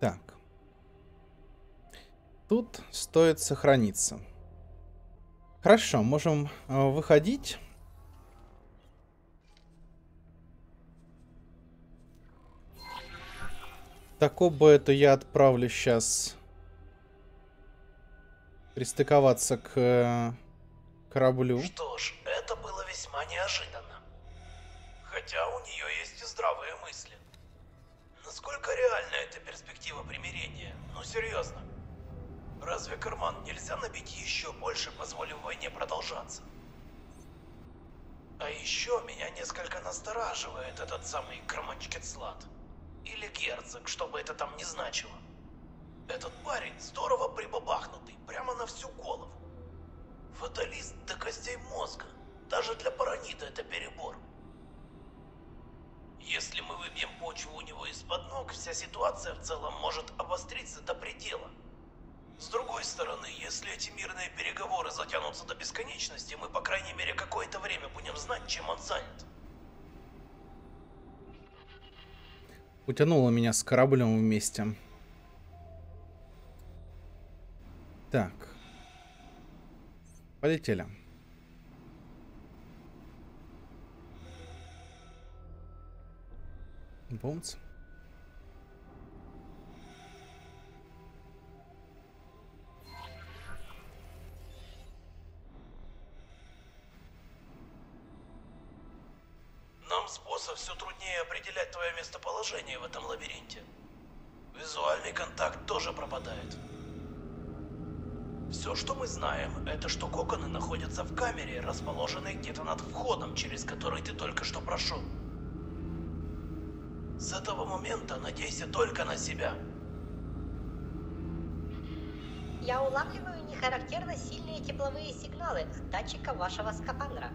Так. Тут стоит сохраниться. Хорошо, можем выходить. Такобу эту я отправлю сейчас пристыковаться к кораблю. Что ж, это было весьма неожиданно. Хотя у нее есть и здравые мысли. Насколько реальна эта перспектива примирения? Ну серьезно. Разве карман нельзя набить еще больше, позволив войне продолжаться? А еще меня несколько настораживает этот самый Краманчке Слад. Или герцог, что бы это там ни значило. Этот парень здорово прибабахнутый, прямо на всю голову. Фаталист до костей мозга. Даже для паранида это перебор. Если мы выбьем почву у него из-под ног, вся ситуация в целом стороны, если эти мирные переговоры затянутся до бесконечности, мы, по крайней мере, какое-то время будем знать, чем он занят. Утянуло меня с кораблем вместе. Так. Полетели. Бумц. Нам с боссом все труднее определять твое местоположение в этом лабиринте. Визуальный контакт тоже пропадает. Все, что мы знаем, это что коконы находятся в камере, расположенной где-то над входом, через который ты только что прошел. С этого момента надейся только на себя. Я улавливаю нехарактерно сильные тепловые сигналы с датчика вашего скафандра.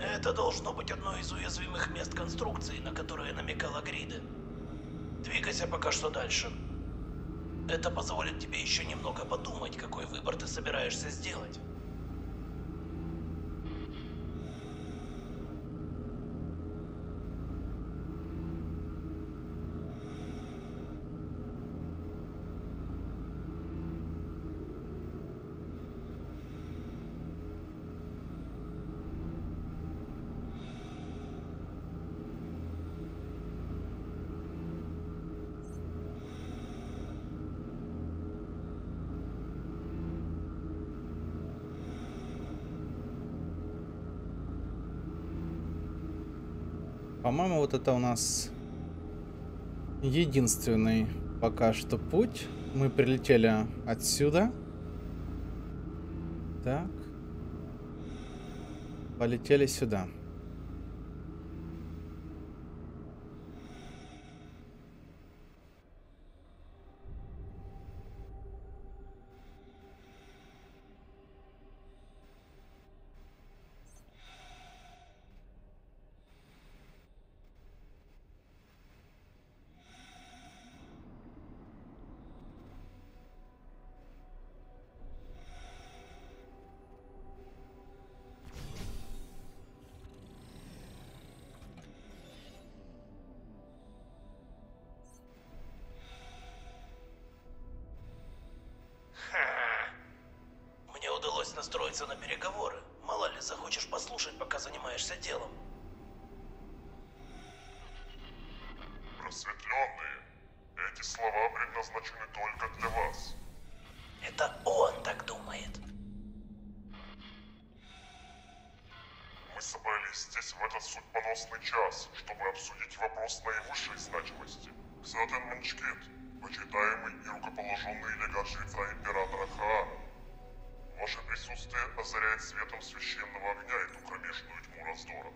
Это должно быть одно из уязвимых мест конструкции, на которое намекала Грида. Двигайся пока что дальше. Это позволит тебе еще немного подумать, какой выбор ты собираешься сделать. По-моему, вот это у нас единственный пока что путь. Мы прилетели отсюда. Так. Полетели сюда. Настроиться на переговоры. Мало ли, захочешь послушать, пока занимаешься делом. Просветленные, эти слова предназначены только для вас. Это он так думает. Мы собрались здесь в этот судьбоносный час, чтобы обсудить вопрос наивысшей значимости. Ксаден Манчкет, почитаемый и рукоположенный легат жреца императора Хаана. Ваше присутствие озаряет светом священного огня эту кромешную тьму раздора.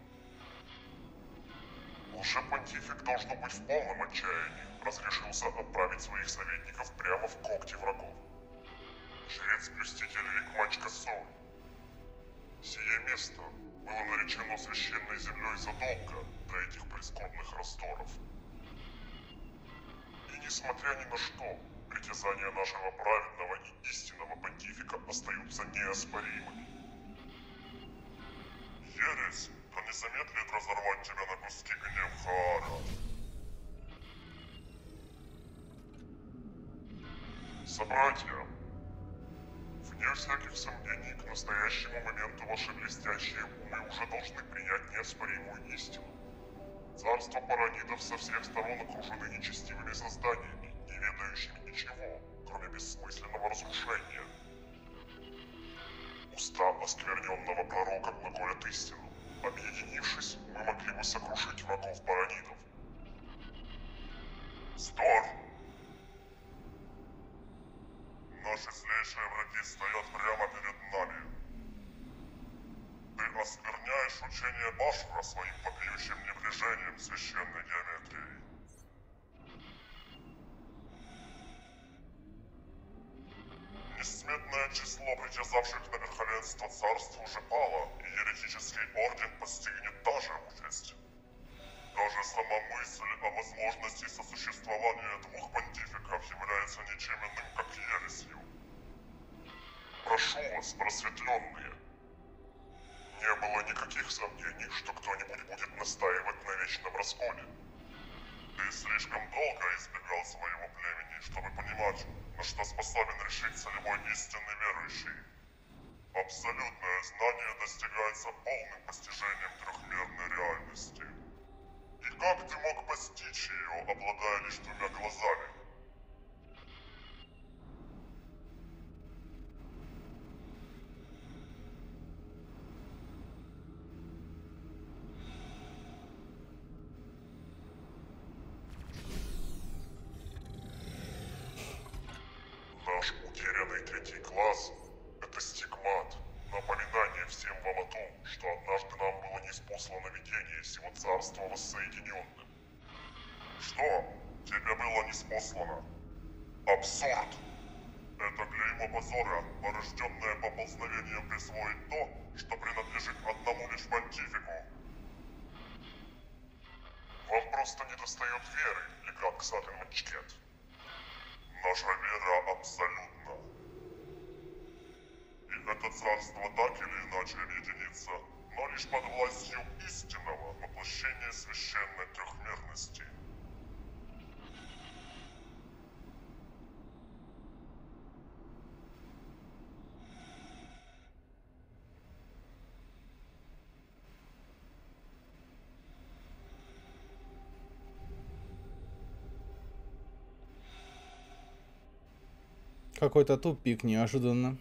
Лже-понтифик, должно быть, в полном отчаянии разрешился отправить своих советников прямо в когти врагов. Жрец-блюститель Рикмачка Соль. Сие место было наречено священной землей задолго до этих прискорбных раздоров. И несмотря ни на что, притязания нашего праведного и истинного понтифика остаются неоспоримыми. Ересь, да не замедлит разорвать тебя на куски гнев Хаара. Собратья, вне всяких сомнений, к настоящему моменту ваши блестящие умы уже должны принять неоспоримую истину. Царство Паранидов со всех сторон окружены нечестивыми созданиями, не ведающими ничего, кроме бессмысленного разрушения. Уста оскверненного пророка глаголят истину. Объединившись, мы могли бы сокрушить врагов Паранидов. Вздор! Наши злейшие враги стоят прямо перед нами. Ты оскверняешь учение Башура своим вопиющим небрежением священной геометрии. Несметное число притязавших на верховенство царств уже пало, и еретический орден постигнет та же участь. Даже сама мысль о возможности сосуществования двух понтификов является ничем иным, как ересью. Прошу вас, просветленные. Не было никаких сомнений, что кто-нибудь будет настаивать на вечном расколе. Ты слишком долго избегал своего племени, чтобы понимать, на что способен решиться любой истинный верующий. Абсолютное знание достигается полным постижением трехмерной реальности. И как ты мог постичь ее, обладая лишь двумя глазами? Наш утерянный третий класс — это стигмат, напоминание всем вам о том, что однажды нам было ниспослано видение всего царства воссоединенным. Что? Тебе было ниспослано? Абсурд! Это клеймо позора, порожденное поползновением присвоить то, что принадлежит одному лишь понтифику. Вам просто недостает веры, Легат Ксаден Манчкет. Наша вера абсолютна. И это царство так или иначе объединится, но лишь под властью истинного воплощения священной трехмерности. Какой-то тупик неожиданно.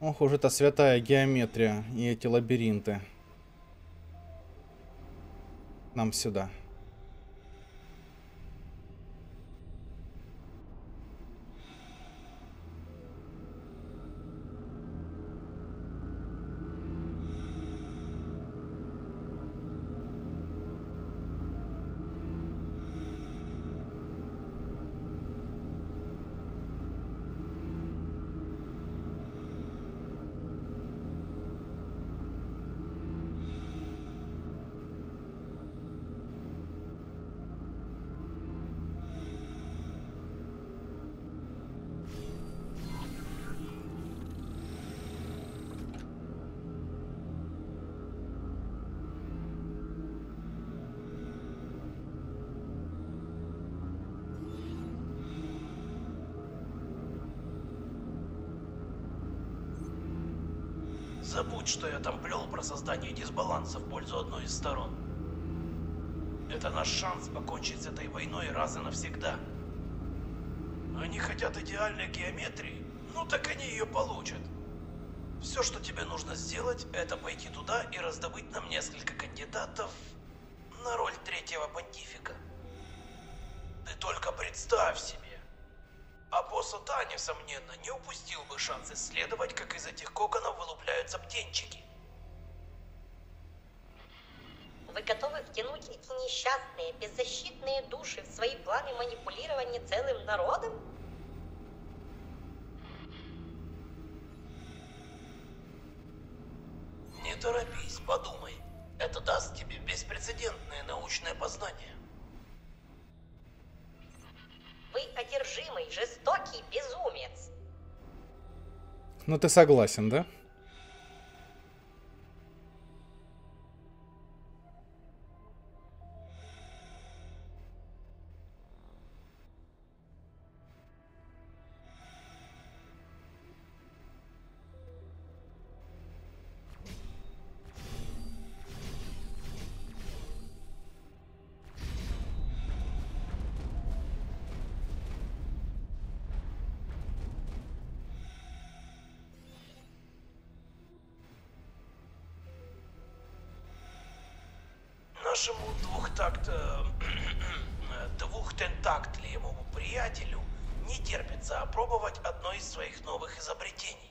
Ох уж эта святая геометрия и эти лабиринты. Нам сюда. Забудь, что я там плел про создание дисбаланса в пользу одной из сторон. Это наш шанс покончить с этой войной раз и навсегда. Они хотят идеальной геометрии, ну так они ее получат. Все, что тебе нужно сделать, это пойти туда и раздобыть нам несколько кандидатов на роль третьего понтифика. Ты только представь себе. А босс Ата, несомненно, не упустил бы шанс исследовать, как из этих коконов вылупляются птенчики. Вы готовы втянуть эти несчастные, беззащитные души в свои планы манипулирования целым народом? Не торопись, подумай. Это даст тебе беспрецедентное научное познание. Вы одержимый, жестокий безумец. Ну ты согласен, да? Нашему двухтентактливому приятелю не терпится опробовать одно из своих новых изобретений.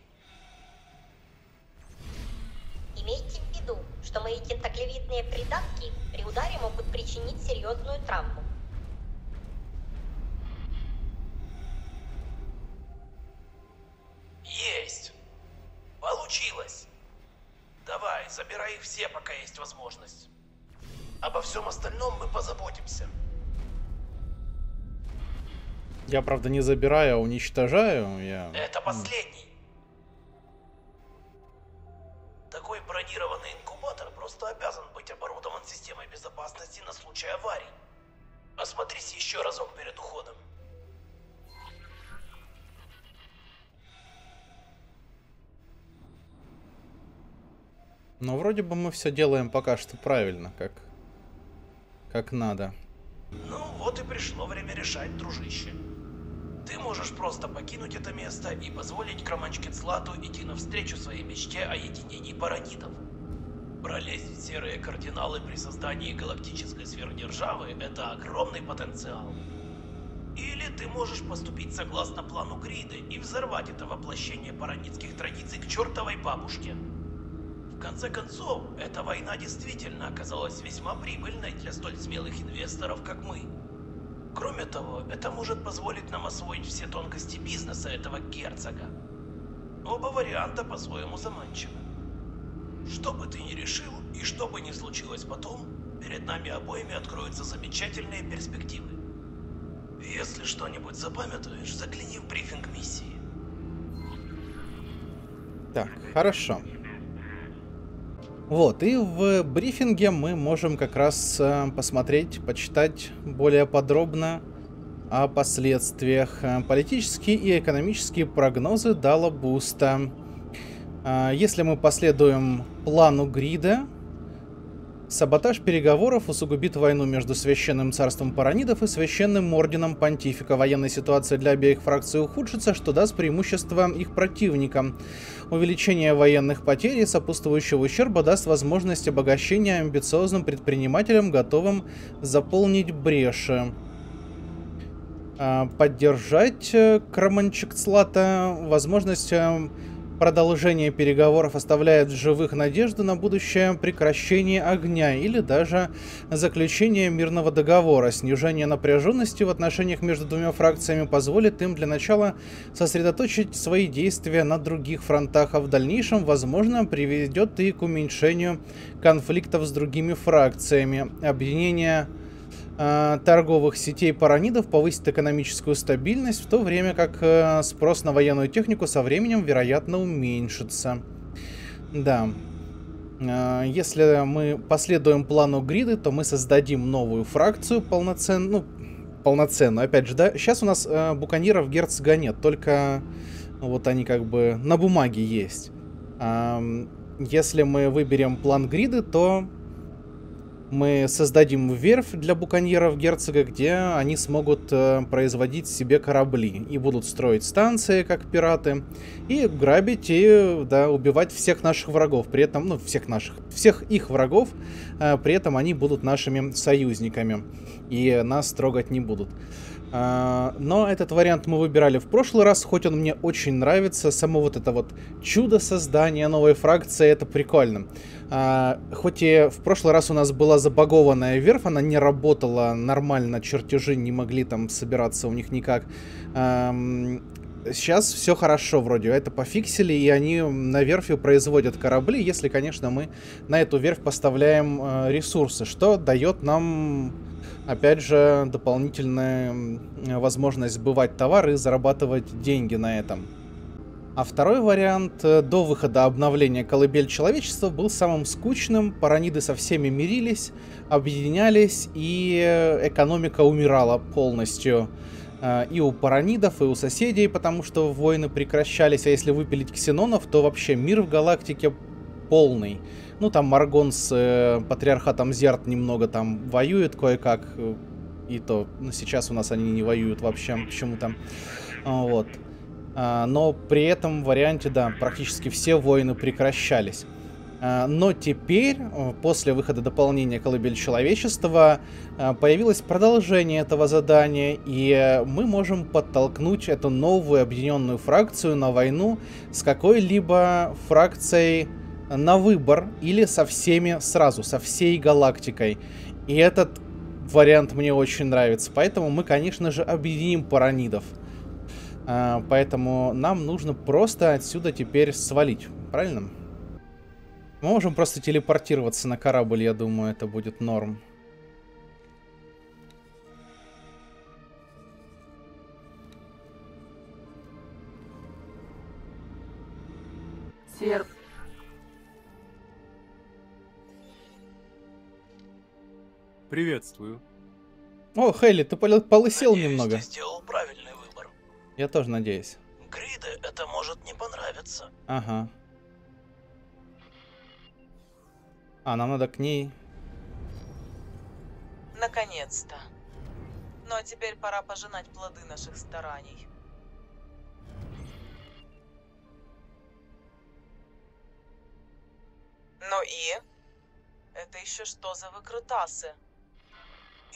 Имейте в виду, что мои тентаклевидные придатки при ударе могут причинить серьезную травму. Есть! Получилось! Собирай их все, пока есть возможность. Обо всем остальном мы позаботимся. Я, правда, не забираю, а уничтожаю. Это последний. Такой бронированный инкубатор просто обязан быть оборудован системой безопасности на случай аварий. Осмотрись еще разок перед уходом. Но вроде бы мы все делаем пока что правильно, как надо. Ну вот и пришло время решать, дружище. Ты можешь просто покинуть это место и позволить Краманчке Сладу идти навстречу своей мечте о единении паранидов. Пролезть в серые кардиналы при создании галактической сверхдержавы – это огромный потенциал. Или ты можешь поступить согласно плану Гриды и взорвать это воплощение паранидских традиций к чертовой бабушке. В конце концов, эта война действительно оказалась весьма прибыльной для столь смелых инвесторов, как мы. Кроме того, это может позволить нам освоить все тонкости бизнеса этого герцога. Оба варианта по-своему заманчивы. Что бы ты ни решил, и что бы ни случилось потом, перед нами обоими откроются замечательные перспективы. Если что-нибудь запамятуешь, загляни в брифинг миссии. Так, хорошо. Вот, и в брифинге мы можем как раз посмотреть, почитать более подробно о последствиях. Политические и экономические прогнозы Дала Буста. Если мы последуем плану Грида, саботаж переговоров усугубит войну между Священным Царством Паранидов и Священным Орденом Понтифика. Военная ситуация для обеих фракций ухудшится, что даст преимущество их противникам. Увеличение военных потерь и сопутствующего ущерба даст возможность обогащения амбициозным предпринимателям, готовым заполнить бреши. Поддержать Краманчек Слата. Возможность продолжения переговоров оставляет в живых надежду на будущее прекращение огня или даже заключение мирного договора. Снижение напряженности в отношениях между двумя фракциями позволит им для начала сосредоточить свои действия на других фронтах, а в дальнейшем, возможно, приведет и к уменьшению конфликтов с другими фракциями. Объединение торговых сетей паранидов повысит экономическую стабильность, в то время как спрос на военную технику со временем, вероятно, уменьшится. Да. Если мы последуем плану Гриды, то мы создадим новую фракцию полноценную. Ну, полноценную, опять же, да. Сейчас у нас буканьеров герцога нет, только вот они как бы на бумаге есть. Если мы выберем план Гриды, то мы создадим верфь для буканьеров герцога, где они смогут производить себе корабли. И будут строить станции, как пираты, и грабить, и убивать всех наших врагов. При этом, ну, всех их врагов, при этом они будут нашими союзниками. И нас трогать не будут. Но этот вариант мы выбирали в прошлый раз, хоть он мне очень нравится. Само вот это вот чудо создания новой фракции, это прикольно. Хоть и в прошлый раз у нас была забагованная верфь, она не работала нормально, чертежи не могли там собираться у них никак. Сейчас все хорошо вроде, это пофиксили, и они на верфи производят корабли, если, конечно, мы на эту верфь поставляем ресурсы, что дает нам, опять же, дополнительную возможность сбывать товары и зарабатывать деньги на этом. А второй вариант, до выхода обновления «Колыбель человечества», был самым скучным. Параниды со всеми мирились, объединялись, и экономика умирала полностью. И у паранидов, и у соседей, потому что войны прекращались. А если выпилить ксенонов, то вообще мир в галактике полный. Ну, там Маргон с Патриархатом Зерт немного там воюет кое-как. И то, ну, сейчас у нас они не воюют вообще почему-то. Вот. Но при этом варианте, да, практически все войны прекращались. Но теперь, после выхода дополнения «Колыбель человечества», появилось продолжение этого задания, и мы можем подтолкнуть эту новую объединенную фракцию на войну с какой-либо фракцией на выбор или со всеми сразу, со всей галактикой. И этот вариант мне очень нравится, поэтому мы, конечно же, объединим паранидов. Поэтому нам нужно просто отсюда теперь свалить, правильно? Мы можем просто телепортироваться на корабль, я думаю, это будет норм. Серп. Приветствую. О, Хейли, ты полысел немного. Ты сделал правильный выбор. Я тоже надеюсь. Гриде это может не понравиться. Ага. А, нам надо к ней. Наконец-то. Ну а теперь пора пожинать плоды наших стараний. Ну и? Это еще что за выкрутасы?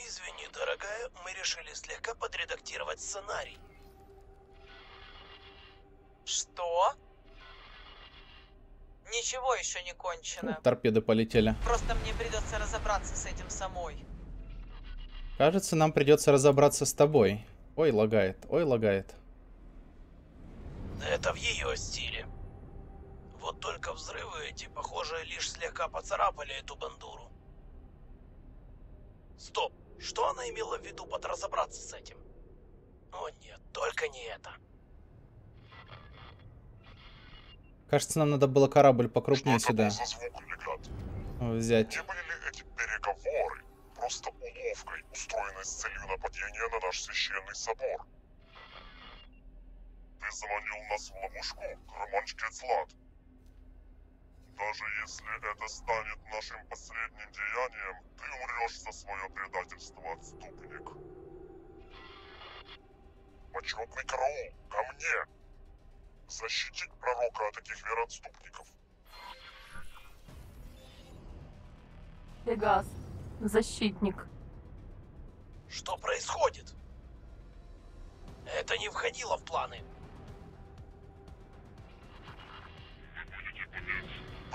Извини, дорогая, мы решили слегка подредактировать сценарий. Что? Ничего еще не кончено. О, торпеды полетели. Просто мне придется разобраться с этим самой. Кажется, нам придется разобраться с тобой. Ой, лагает, ой, лагает. Это в ее стиле. Вот только взрывы эти, похоже, лишь слегка поцарапали эту бандуру. Стоп, что она имела в виду под разобраться с этим? О нет, только не это. Кажется, нам надо было корабль покрупнее сюда взять. Где были эти переговоры? Просто уловкой, устроенной с целью нападения на наш священный собор. Ты заманил нас в ловушку, Краманчке Слад. Даже если это станет нашим последним деянием, ты умрешь за свое предательство, отступник. Почетный караул, ко мне! Защитить пророка от таких вероотступников. Пегас, защитник. Что происходит? Это не входило в планы.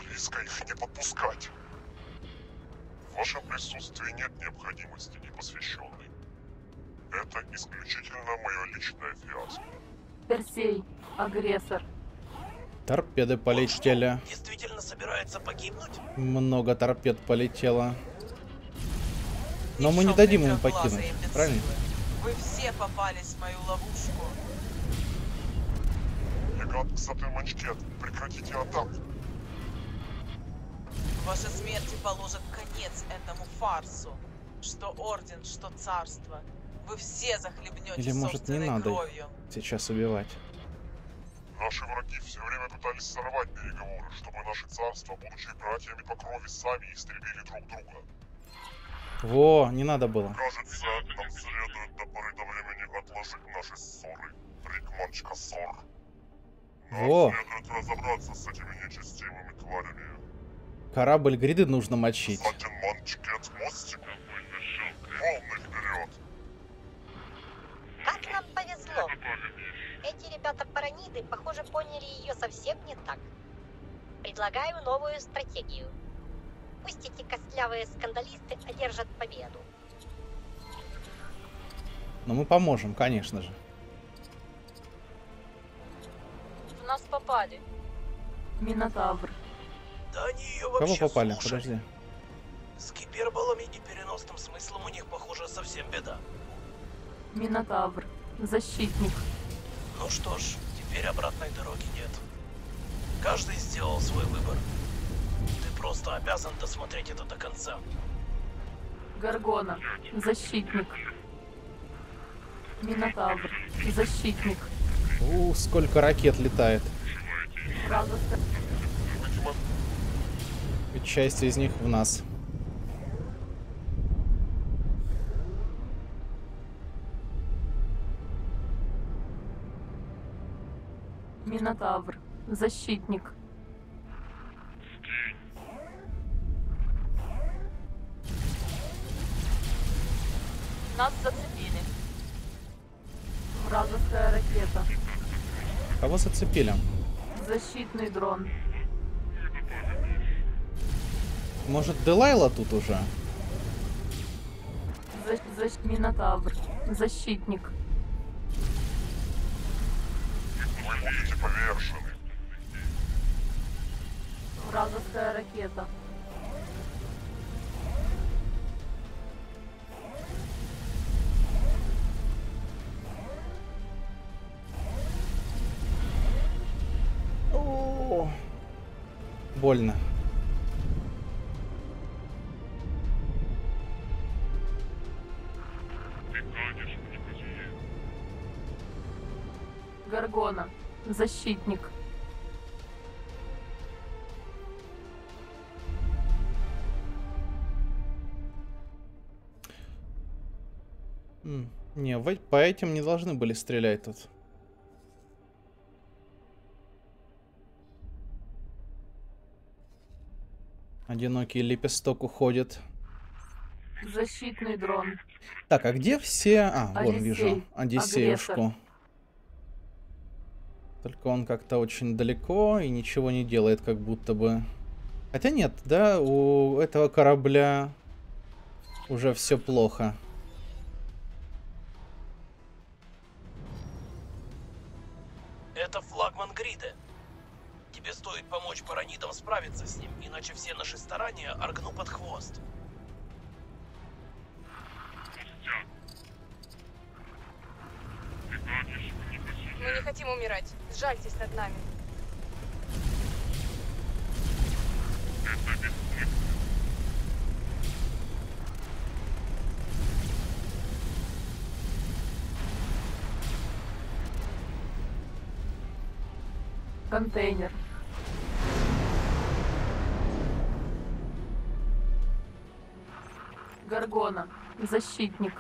Близко их не подпускать. В вашем присутствии нет необходимости, непосвященной. Это исключительно мое личное фиаско. Персей, агрессор. Торпеды полетели. Действительно собирается погибнуть? Много торпед полетело. Но мы не дадим им покинуть, правильно? Вы все попались в мою ловушку. Легат Ксаден Манчкет, прекратите атаку. Ваши смерти положат конец этому фарсу. Что орден, что царство. Вы все захлебнетесь собственной кровью. Или, может, не надо сейчас убивать? Наши враги все время пытались сорвать переговоры, чтобы наши царства, будучи братьями по крови, сами истребили друг друга. Во, не надо было. Кажется, нам следует до поры до времени отложить наши ссоры. Прикманчка ссор. Нам следует разобраться с этими нечестивыми тварями. Корабль Гриды нужно мочить. Манчкет, мостик, волны вперед. Как нам повезло. Эти ребята-параниды, похоже, поняли ее совсем не так. Предлагаю новую стратегию. Пусть эти костлявые скандалисты одержат победу. Но мы поможем, конечно же. В нас попали. Минотавр. Да они ее вообще кого попали? Слушали. Подожди. С киберболами и переносным смыслом у них, похоже, совсем беда. Минотавр. Защитник. Ну что ж, теперь обратной дороги нет. Каждый сделал свой выбор. Ты просто обязан досмотреть это до конца. Гаргона. Защитник. Минотавр. Защитник. У, сколько ракет летает. И часть из них в нас. Минотавр. Защитник. Нас зацепили. Вражеская ракета. Кого зацепили? Защитный дрон. Может, Делайла тут уже? Минотавр. Защитник. Вы будете повержены. большая ракета. О-о-о. Больно. Горгона, защитник. Не, по этим не должны были стрелять тут. Одинокий лепесток уходит. Защитный дрон. Так, а где все... А, вон вижу Одиссеюшку. Только он как-то очень далеко и ничего не делает, как будто бы. Хотя нет, да, у этого корабля уже все плохо. Это флагман Грида. Тебе стоит помочь паранидам справиться с ним, иначе все наши старания оргну под хвост. Мы не хотим умирать. Сжальтесь над нами. Контейнер. Горгона. Защитник.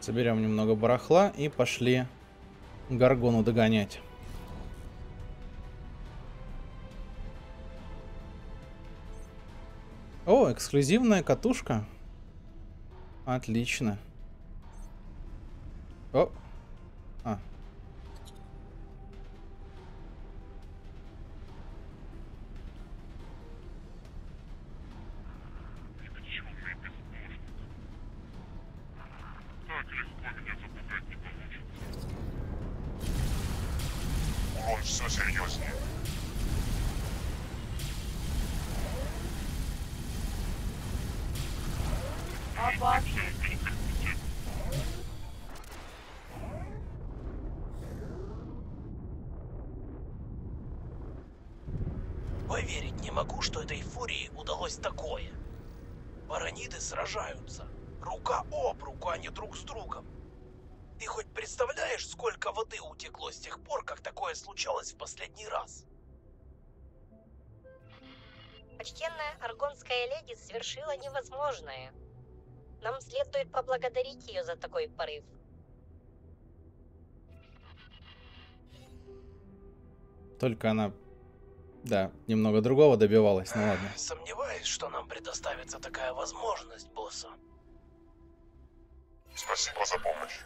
Соберем немного барахла и пошли Горгону догонять. О, эксклюзивная катушка. Отлично. О. А. Все серьезнее. Опасно. Поверить не могу, что этой фурии удалось такое. Параниды сражаются. Рука об руку, а не друг с другом. Ты хоть представляешь, сколько воды утекло с тех пор, как такое случалось в последний раз? Почтенная аргонская леди совершила невозможное. Нам следует поблагодарить ее за такой порыв. Только она, да, немного другого добивалась, ну ладно. Сомневаюсь, что нам предоставится такая возможность, босса. Спасибо за помощь.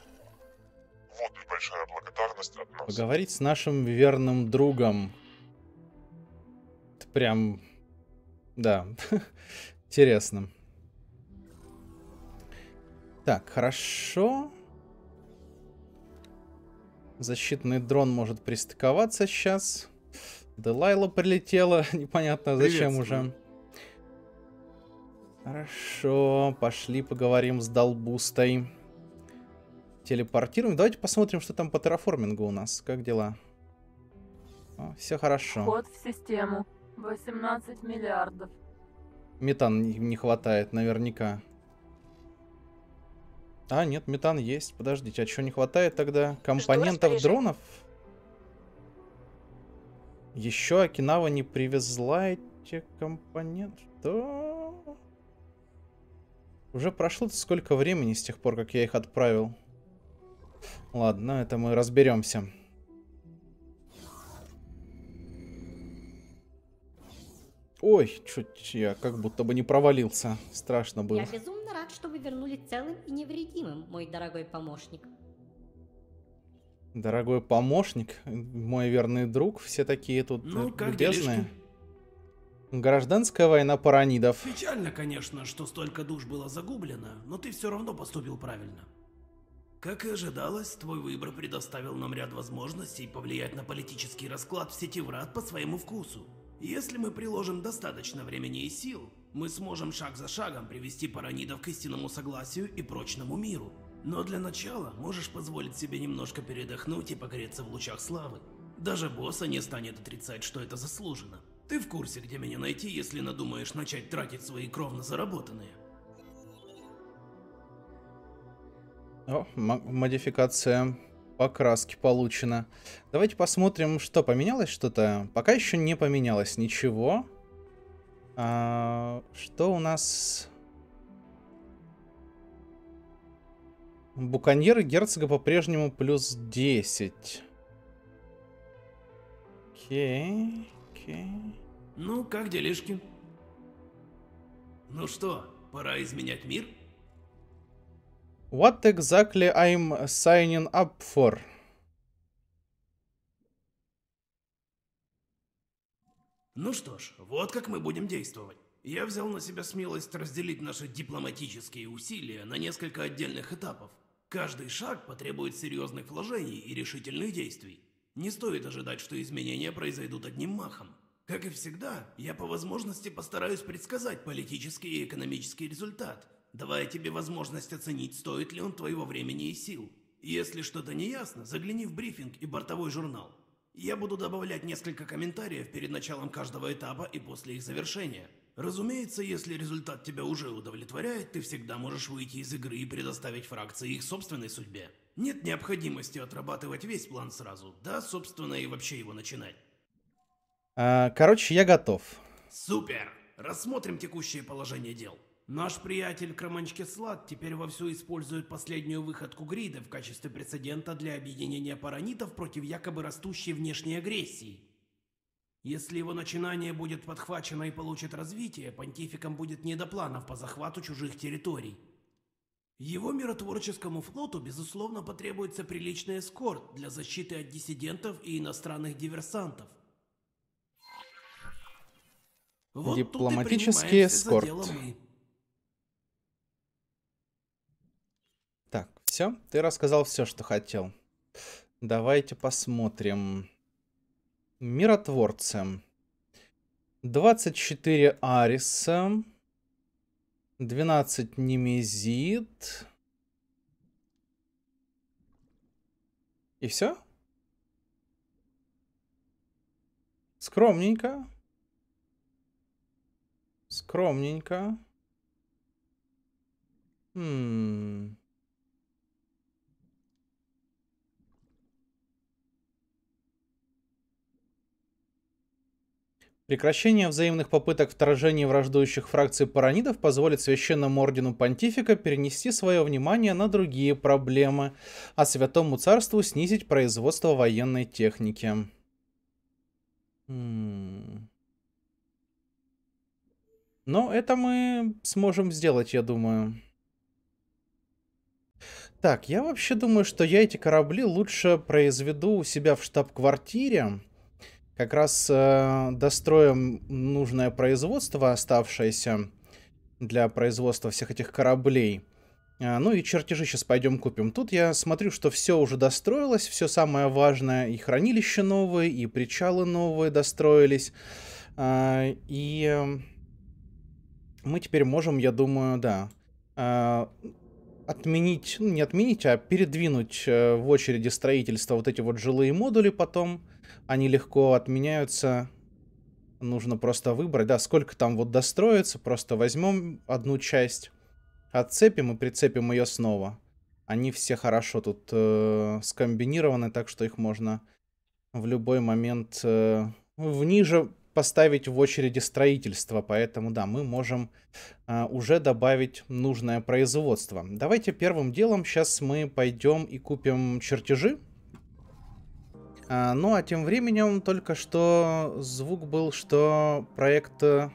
Вот большая благодарность от нас. Поговорить с нашим верным другом. Это прям... Да. Интересно. Так, хорошо. Защитный дрон может пристыковаться сейчас. Делайла прилетела. Непонятно зачем уже. Хорошо. Пошли поговорим с Дал Бустой. Телепортируем. Давайте посмотрим, что там по терраформингу у нас. Как дела? О, все хорошо. Вход в систему. 18 миллиардов. Метан не хватает наверняка. А, нет, метан есть. Подождите, а чего не хватает тогда? Компонентов дронов? Еще Окинава не привезла эти компоненты. Что? Уже прошло-то сколько времени с тех пор, как я их отправил? Ладно, это мы разберемся. Ой, чуть я как будто бы не провалился. Страшно было. Я безумно рад, что вы вернули целым и невредимым, мой дорогой помощник. Дорогой помощник, мой верный друг, все такие тут любезные. Гражданская война паранидов. Печально, конечно, что столько душ было загублено, но ты все равно поступил правильно. Как и ожидалось, твой выбор предоставил нам ряд возможностей повлиять на политический расклад в сети врат по своему вкусу. Если мы приложим достаточно времени и сил, мы сможем шаг за шагом привести паранидов к истинному согласию и прочному миру. Но для начала можешь позволить себе немножко передохнуть и погреться в лучах славы. Даже босса не станет отрицать, что это заслужено. Ты в курсе, где меня найти, если надумаешь начать тратить свои кровно заработанные. О, модификация покраски получена. Давайте посмотрим, что поменялось что-то. Пока еще не поменялось ничего. Что у нас? Буканьеры герцога по-прежнему плюс 10. Окей, окей. Ну, как делишки? Ну что, пора изменять мир? What exactly I'm signing up for? Ну что ж, вот как мы будем действовать. Я взял на себя смелость разделить наши дипломатические усилия на несколько отдельных этапов. Каждый шаг потребует серьезных вложений и решительных действий. Не стоит ожидать, что изменения произойдут одним махом. Как и всегда, я по возможности постараюсь предсказать политический и экономический результат, давая тебе возможность оценить, стоит ли он твоего времени и сил. Если что-то не ясно, загляни в брифинг и бортовой журнал. Я буду добавлять несколько комментариев перед началом каждого этапа и после их завершения. Разумеется, если результат тебя уже удовлетворяет, ты всегда можешь выйти из игры и предоставить фракции их собственной судьбе. Нет необходимости отрабатывать весь план сразу, да, собственно, и вообще его начинать. Короче, я готов. Супер! Рассмотрим текущее положение дел. Наш приятель Краманчке Слад теперь вовсю использует последнюю выходку Гриды в качестве прецедента для объединения паранитов против якобы растущей внешней агрессии. Если его начинание будет подхвачено и получит развитие, понтификам будет не до планов по захвату чужих территорий. Его миротворческому флоту, безусловно, потребуется приличный эскорт для защиты от диссидентов и иностранных диверсантов. Вот дипломатический эскорт. Так, все, ты рассказал все, что хотел. Давайте посмотрим. Миротворцы. 24 Ариса. 12 Немезид. И все? Скромненько. Скромненько. Прекращение взаимных попыток вторжения враждующих фракций паранидов позволит Священному Ордену Понтифика перенести свое внимание на другие проблемы, а Святому Царству снизить производство военной техники. Но это мы сможем сделать, я думаю. Так, я вообще думаю, что я эти корабли лучше произведу у себя в штаб-квартире. Как раз достроим нужное производство, оставшееся для производства всех этих кораблей. Ну и чертежи сейчас пойдем купим. Тут я смотрю, что все уже достроилось, все самое важное. И хранилища новые, и причалы новые достроились. И мы теперь можем, я думаю, да, отменить, ну не отменить, а передвинуть в очереди строительства вот эти вот жилые модули потом. Они легко отменяются. Нужно просто выбрать, да, сколько там вот достроится. Просто возьмем одну часть, отцепим и прицепим ее снова. Они все хорошо тут скомбинированы, так что их можно в любой момент ниже поставить в очереди строительства. Поэтому, да, мы можем уже добавить нужное производство. Давайте первым делом сейчас мы пойдем и купим чертежи. Ну а тем временем только что звук был, что проект... О,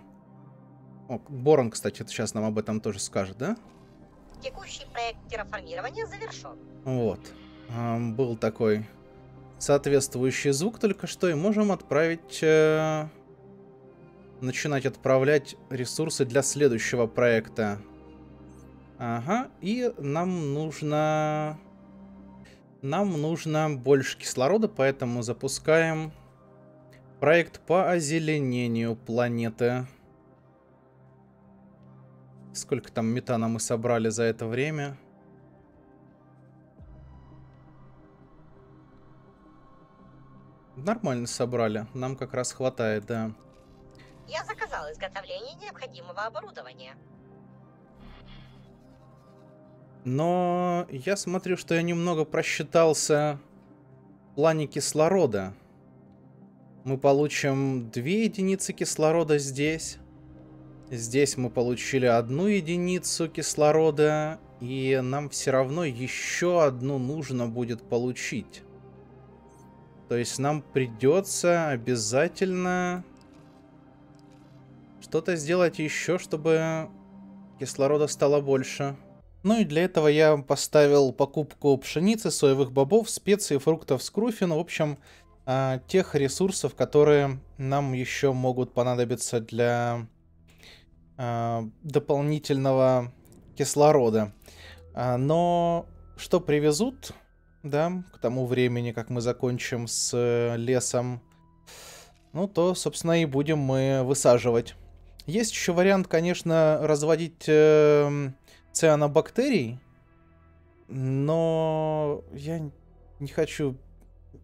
Борон, кстати, сейчас нам об этом тоже скажет, да? Текущий проект терраформирования завершен. Вот. Был такой соответствующий звук только что, и можем отправить... Начинать отправлять ресурсы для следующего проекта. Ага, и нам нужно... Нам нужно больше кислорода, поэтому запускаем проект по озеленению планеты. Сколько там метана мы собрали за это время? Нормально собрали, нам как раз хватает, да. Я заказал изготовление необходимого оборудования. Но я смотрю, что я немного просчитался в плане кислорода. Мы получим 2 единицы кислорода здесь. Здесь мы получили 1 единицу кислорода. И нам все равно еще 1 нужно будет получить. То есть нам придется обязательно что-то сделать еще, чтобы кислорода стало больше. Ну и для этого я поставил покупку пшеницы, соевых бобов, специй, фруктов с круфин. В общем, тех ресурсов, которые нам еще могут понадобиться для дополнительного кислорода. Но что привезут, да, к тому времени, как мы закончим с лесом, ну то, собственно, и будем мы высаживать. Есть еще вариант, конечно, разводить... цианобактерий, но я не хочу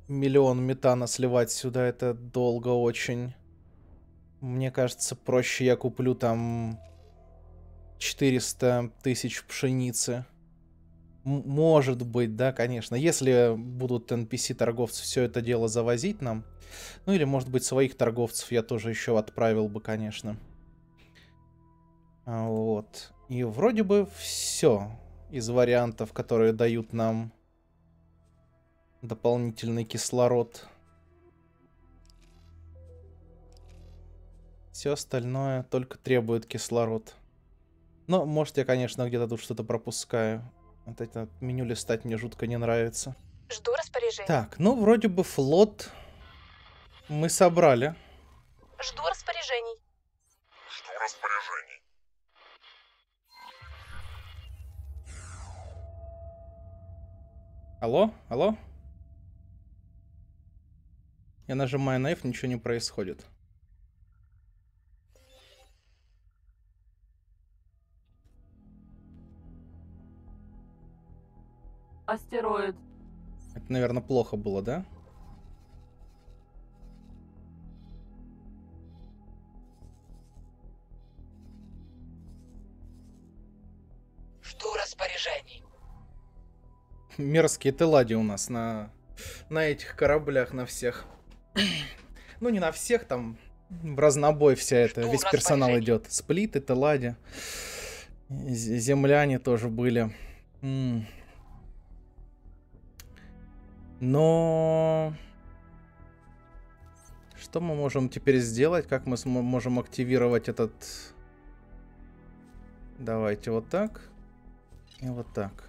1 000 000 метана сливать сюда, это долго очень. Мне кажется, проще я куплю там 400 000 пшеницы. Может быть, да, конечно, если будут NPC-торговцы все это дело завозить нам. Ну или, может быть, своих торговцев я тоже еще отправил бы, конечно. Вот. И вроде бы все из вариантов, которые дают нам дополнительный кислород. Все остальное только требует кислород. Но, может, я, конечно, где-то тут что-то пропускаю. Вот это меню листать мне жутко не нравится. Жду распоряжения. Так, ну вроде бы флот мы собрали. Жду распоряжений. Жду распоряжений. Алло? Алло? Я нажимаю на F, ничего не происходит. Астероид. Это, наверное, плохо было, да? Жду распоряжений. Мерзкие телади у нас на этих кораблях, на всех. Ну, не на всех, там в разнобой вся эта, весь персонал идет. Сплиты, телади, земляне тоже были. Но... Что мы можем теперь сделать? Как мы можем активировать этот... Давайте вот так. И вот так.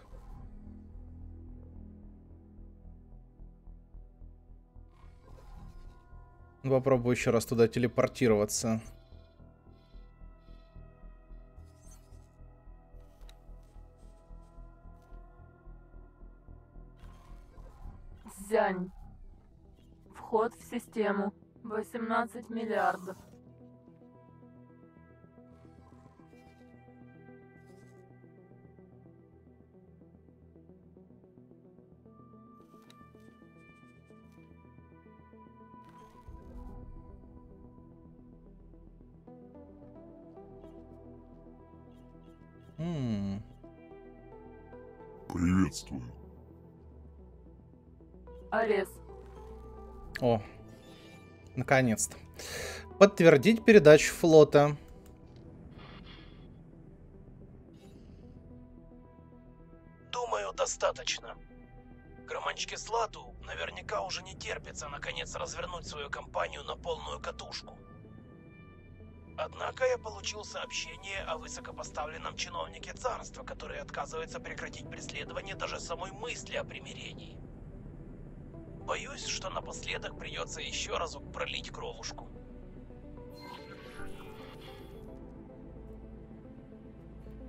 Попробую еще раз туда телепортироваться. Дзянь. Вход в систему. 18 миллиардов. Приветствую. Арест. О, наконец-то. Подтвердить передачу флота. Думаю, достаточно. Краманчке Сладу наверняка уже не терпится наконец развернуть свою компанию на полную катушку. Однако я получил сообщение о высокопоставленном чиновнике царства, который отказывается прекратить преследование даже самой мысли о примирении. Боюсь, что напоследок придется еще разок пролить кровушку.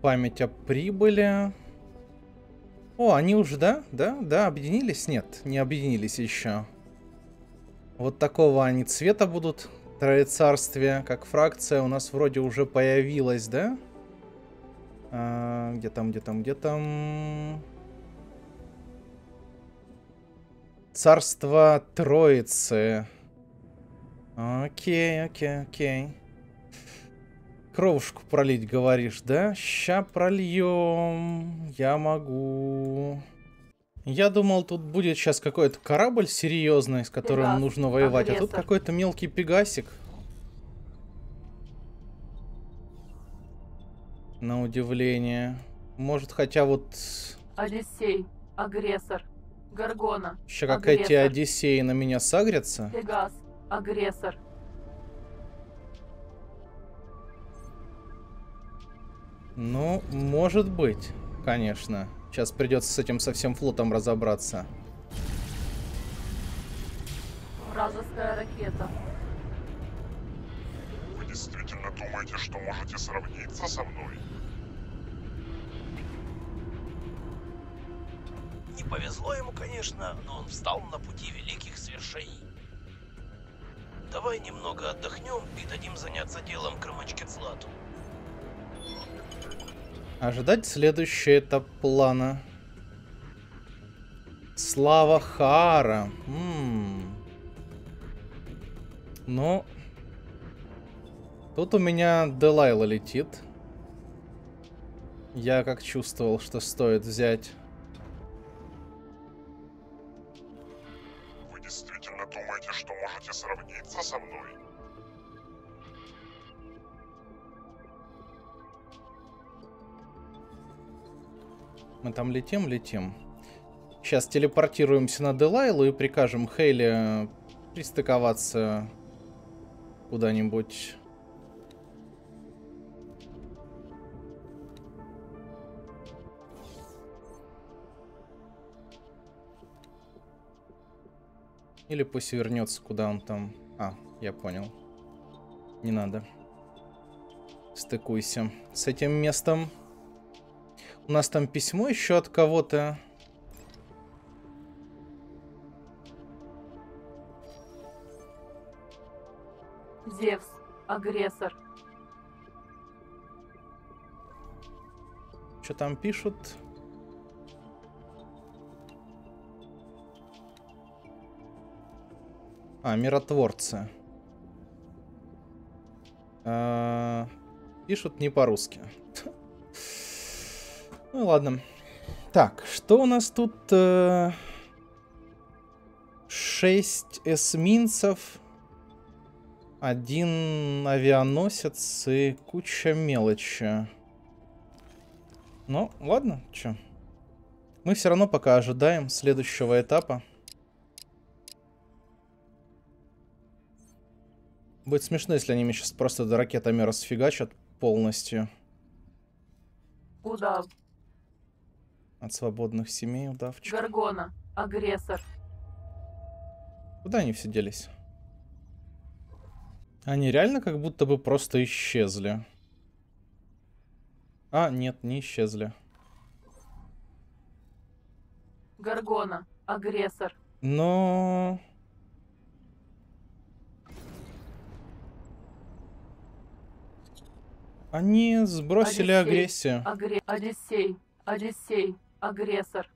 Память о прибыли. О, они уже, да? Да? Да, объединились? Нет, не объединились еще. Вот такого они цвета будут. Троецарствие, как фракция, у нас вроде уже появилась, да? А, где там, где там, где там? Царство Троицы. Окей, окей, окей. Кровушку пролить, говоришь, да? Ща прольем. Я могу. Я думал, тут будет сейчас какой-то корабль серьезный, с которым Пегас, нужно воевать. Агрессор. А тут какой-то мелкий пегасик. На удивление. Может, хотя вот... Одиссей, агрессор. Горгона. Ща как эти Одиссеи на меня сагрятся. Пегас, агрессор. Ну, может быть, конечно. Сейчас придется с этим со всем флотом разобраться. Вражеская ракета. Вы действительно думаете, что можете сравниться со мной? Не повезло ему, конечно, но он встал на пути великих свершений. Давай немного отдохнем и дадим заняться делом Краманчке Сладу. Ожидать следующий этап плана. Слава Хаара. Но тут у меня Делайла летит. Я как чувствовал, что стоит взять. Вы действительно думаете, что можете сравниться со мной? Мы там летим, летим. Сейчас телепортируемся на Делайлу и прикажем Хейли пристыковаться куда-нибудь. Или пусть вернется, куда он там. А, я понял. Не надо. Стыкуйся с этим местом. У нас там письмо еще от кого-то. Зевс, агрессор. Что там пишут? А, миротворцы. Пишут не по-русски. Ну ладно. Так, что у нас тут? 6 эсминцев, 1 авианосец и куча мелочи. Ну, ладно, чё. Мы все равно пока ожидаем следующего этапа. Будет смешно, если они меня сейчас просто до ракетами расфигачат полностью. Куда? От свободных семей удавчик. Горгона, агрессор. Куда они все делись? Они реально как будто бы просто исчезли. А, нет, не исчезли. Горгона, агрессор. Но... Они сбросили агрессию. Одиссей. Одиссей, агрессор.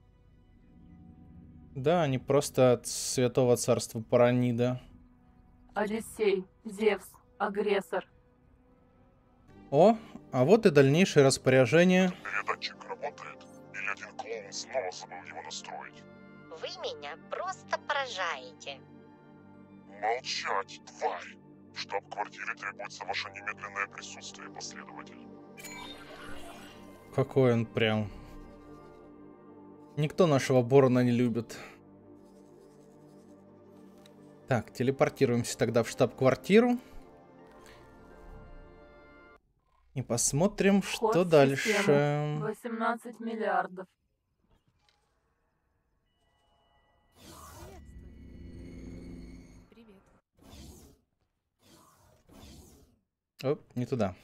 Да, они просто от Святого Царства Паранида. Одиссей, Зевс, агрессор. О, а вот и дальнейшее распоряжение. Передатчик работает, или один клоун снова забыл его настроить? Вы меня просто поражаете. Молчать, тварь! В штаб-квартире требуется ваше немедленное присутствие, последователь. Какой он прям. Никто нашего Борона не любит. Так, телепортируемся тогда в штаб-квартиру. И посмотрим, вход что дальше. 18 миллиардов. Привет. Оп, не туда.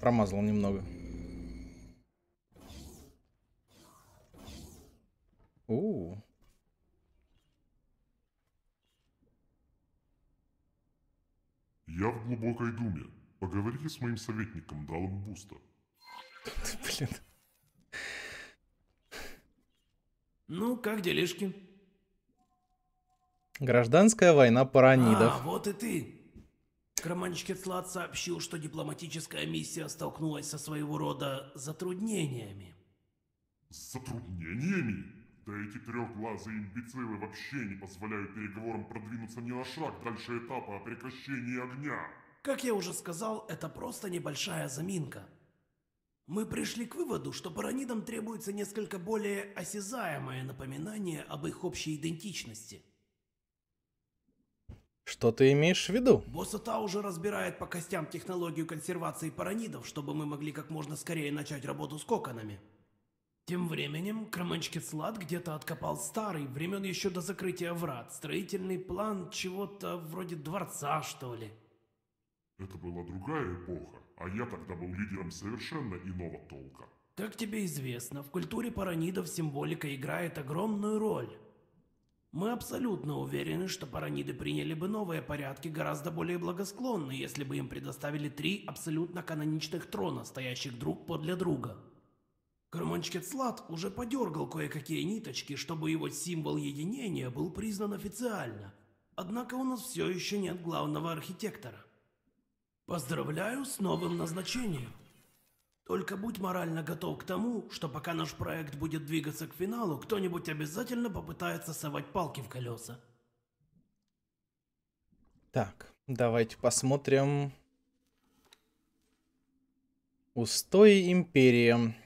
Промазал немного. Я в глубокой думе. Поговорите с моим советником Далом Буста. Блин. Ну, как делишки? Гражданская война паранидов. А, вот и ты. Краманчке Слад сообщил, что дипломатическая миссия столкнулась со своего рода затруднениями. С затруднениями? Да эти трехглазые имбецилы вообще не позволяют переговорам продвинуться ни на шаг дальше этапа о прекращении огня. Как я уже сказал, это просто небольшая заминка. Мы пришли к выводу, что паранидам требуется несколько более осязаемое напоминание об их общей идентичности. Что ты имеешь в виду? Босс Ата уже разбирает по костям технологию консервации паранидов, чтобы мы могли как можно скорее начать работу с коконами. Тем временем Краманчке Слад где-то откопал старый, времен еще до закрытия врат, строительный план чего-то вроде дворца, что ли. Это была другая эпоха, а я тогда был лидером совершенно иного толка. Как тебе известно, в культуре паранидов символика играет огромную роль. Мы абсолютно уверены, что параниды приняли бы новые порядки гораздо более благосклонны, если бы им предоставили три абсолютно каноничных трона, стоящих друг подле друга. Краманчке Слад уже подергал кое-какие ниточки, чтобы его символ единения был признан официально. Однако у нас все еще нет главного архитектора. Поздравляю с новым назначением. Только будь морально готов к тому, что пока наш проект будет двигаться к финалу, кто-нибудь обязательно попытается совать палки в колеса. Так, давайте посмотрим. Устои империи.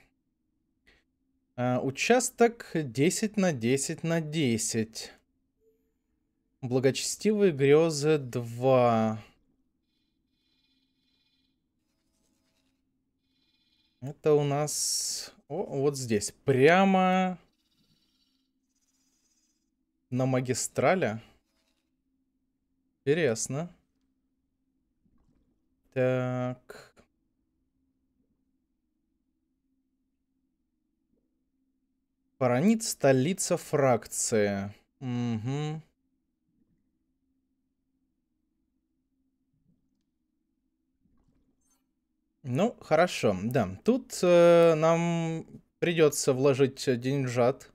Участок 10 на 10 на 10. Благочестивые грезы 2. Это у нас... О, вот здесь. Прямо на магистрали. Интересно. Так. Паранид, столица фракции. Угу. Ну, хорошо, да. Тут нам придется вложить деньжат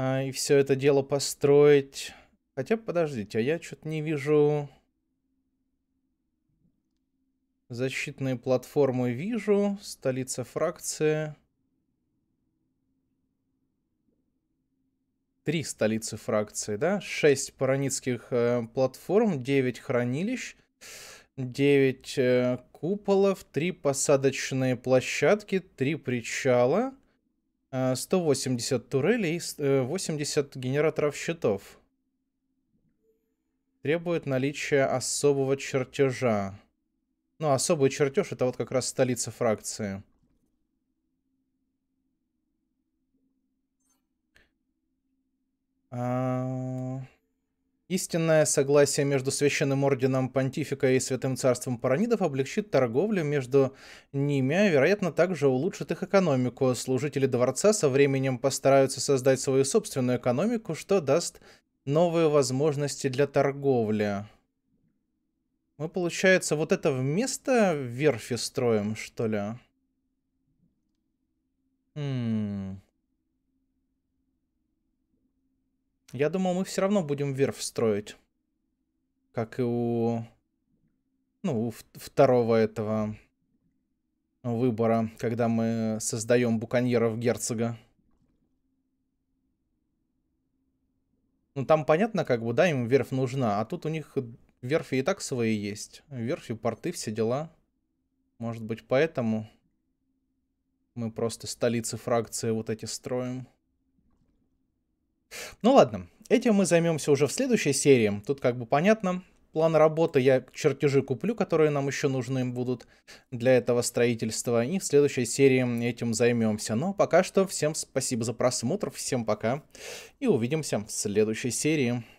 и все это дело построить. Хотя, подождите, а я что-то не вижу. Защитные платформы вижу, столица фракции. 3 столицы фракции, да? 6 паранидских платформ, 9 хранилищ. 9 куполов, 3 посадочные площадки, 3 причала, 180 турелей и 80 генераторов щитов. Требует наличия особого чертежа. Ну, особый чертеж — это вот как раз столица фракции. Истинное согласие между Священным Орденом Понтифика и Святым Царством Паранидов облегчит торговлю между ними, а вероятно также улучшит их экономику. Служители дворца со временем постараются создать свою собственную экономику, что даст новые возможности для торговли. Мы, получается, вот это вместо верфи строим, что ли? Я думал, мы все равно будем верфь строить. Как и у... Ну, у второго этого выбора, когда мы создаем буканьеров герцога. Ну, там понятно, как бы, да, им верфь нужна. А тут у них верфи и так свои есть. Верфи, порты, все дела. Может быть, поэтому мы просто столицы фракции вот эти строим. Ну ладно, этим мы займемся уже в следующей серии. Тут как бы понятно. План работы я чертежи куплю, которые нам еще нужны будут для этого строительства. И в следующей серии этим займемся. Но пока что всем спасибо за просмотр. Всем пока. И увидимся в следующей серии.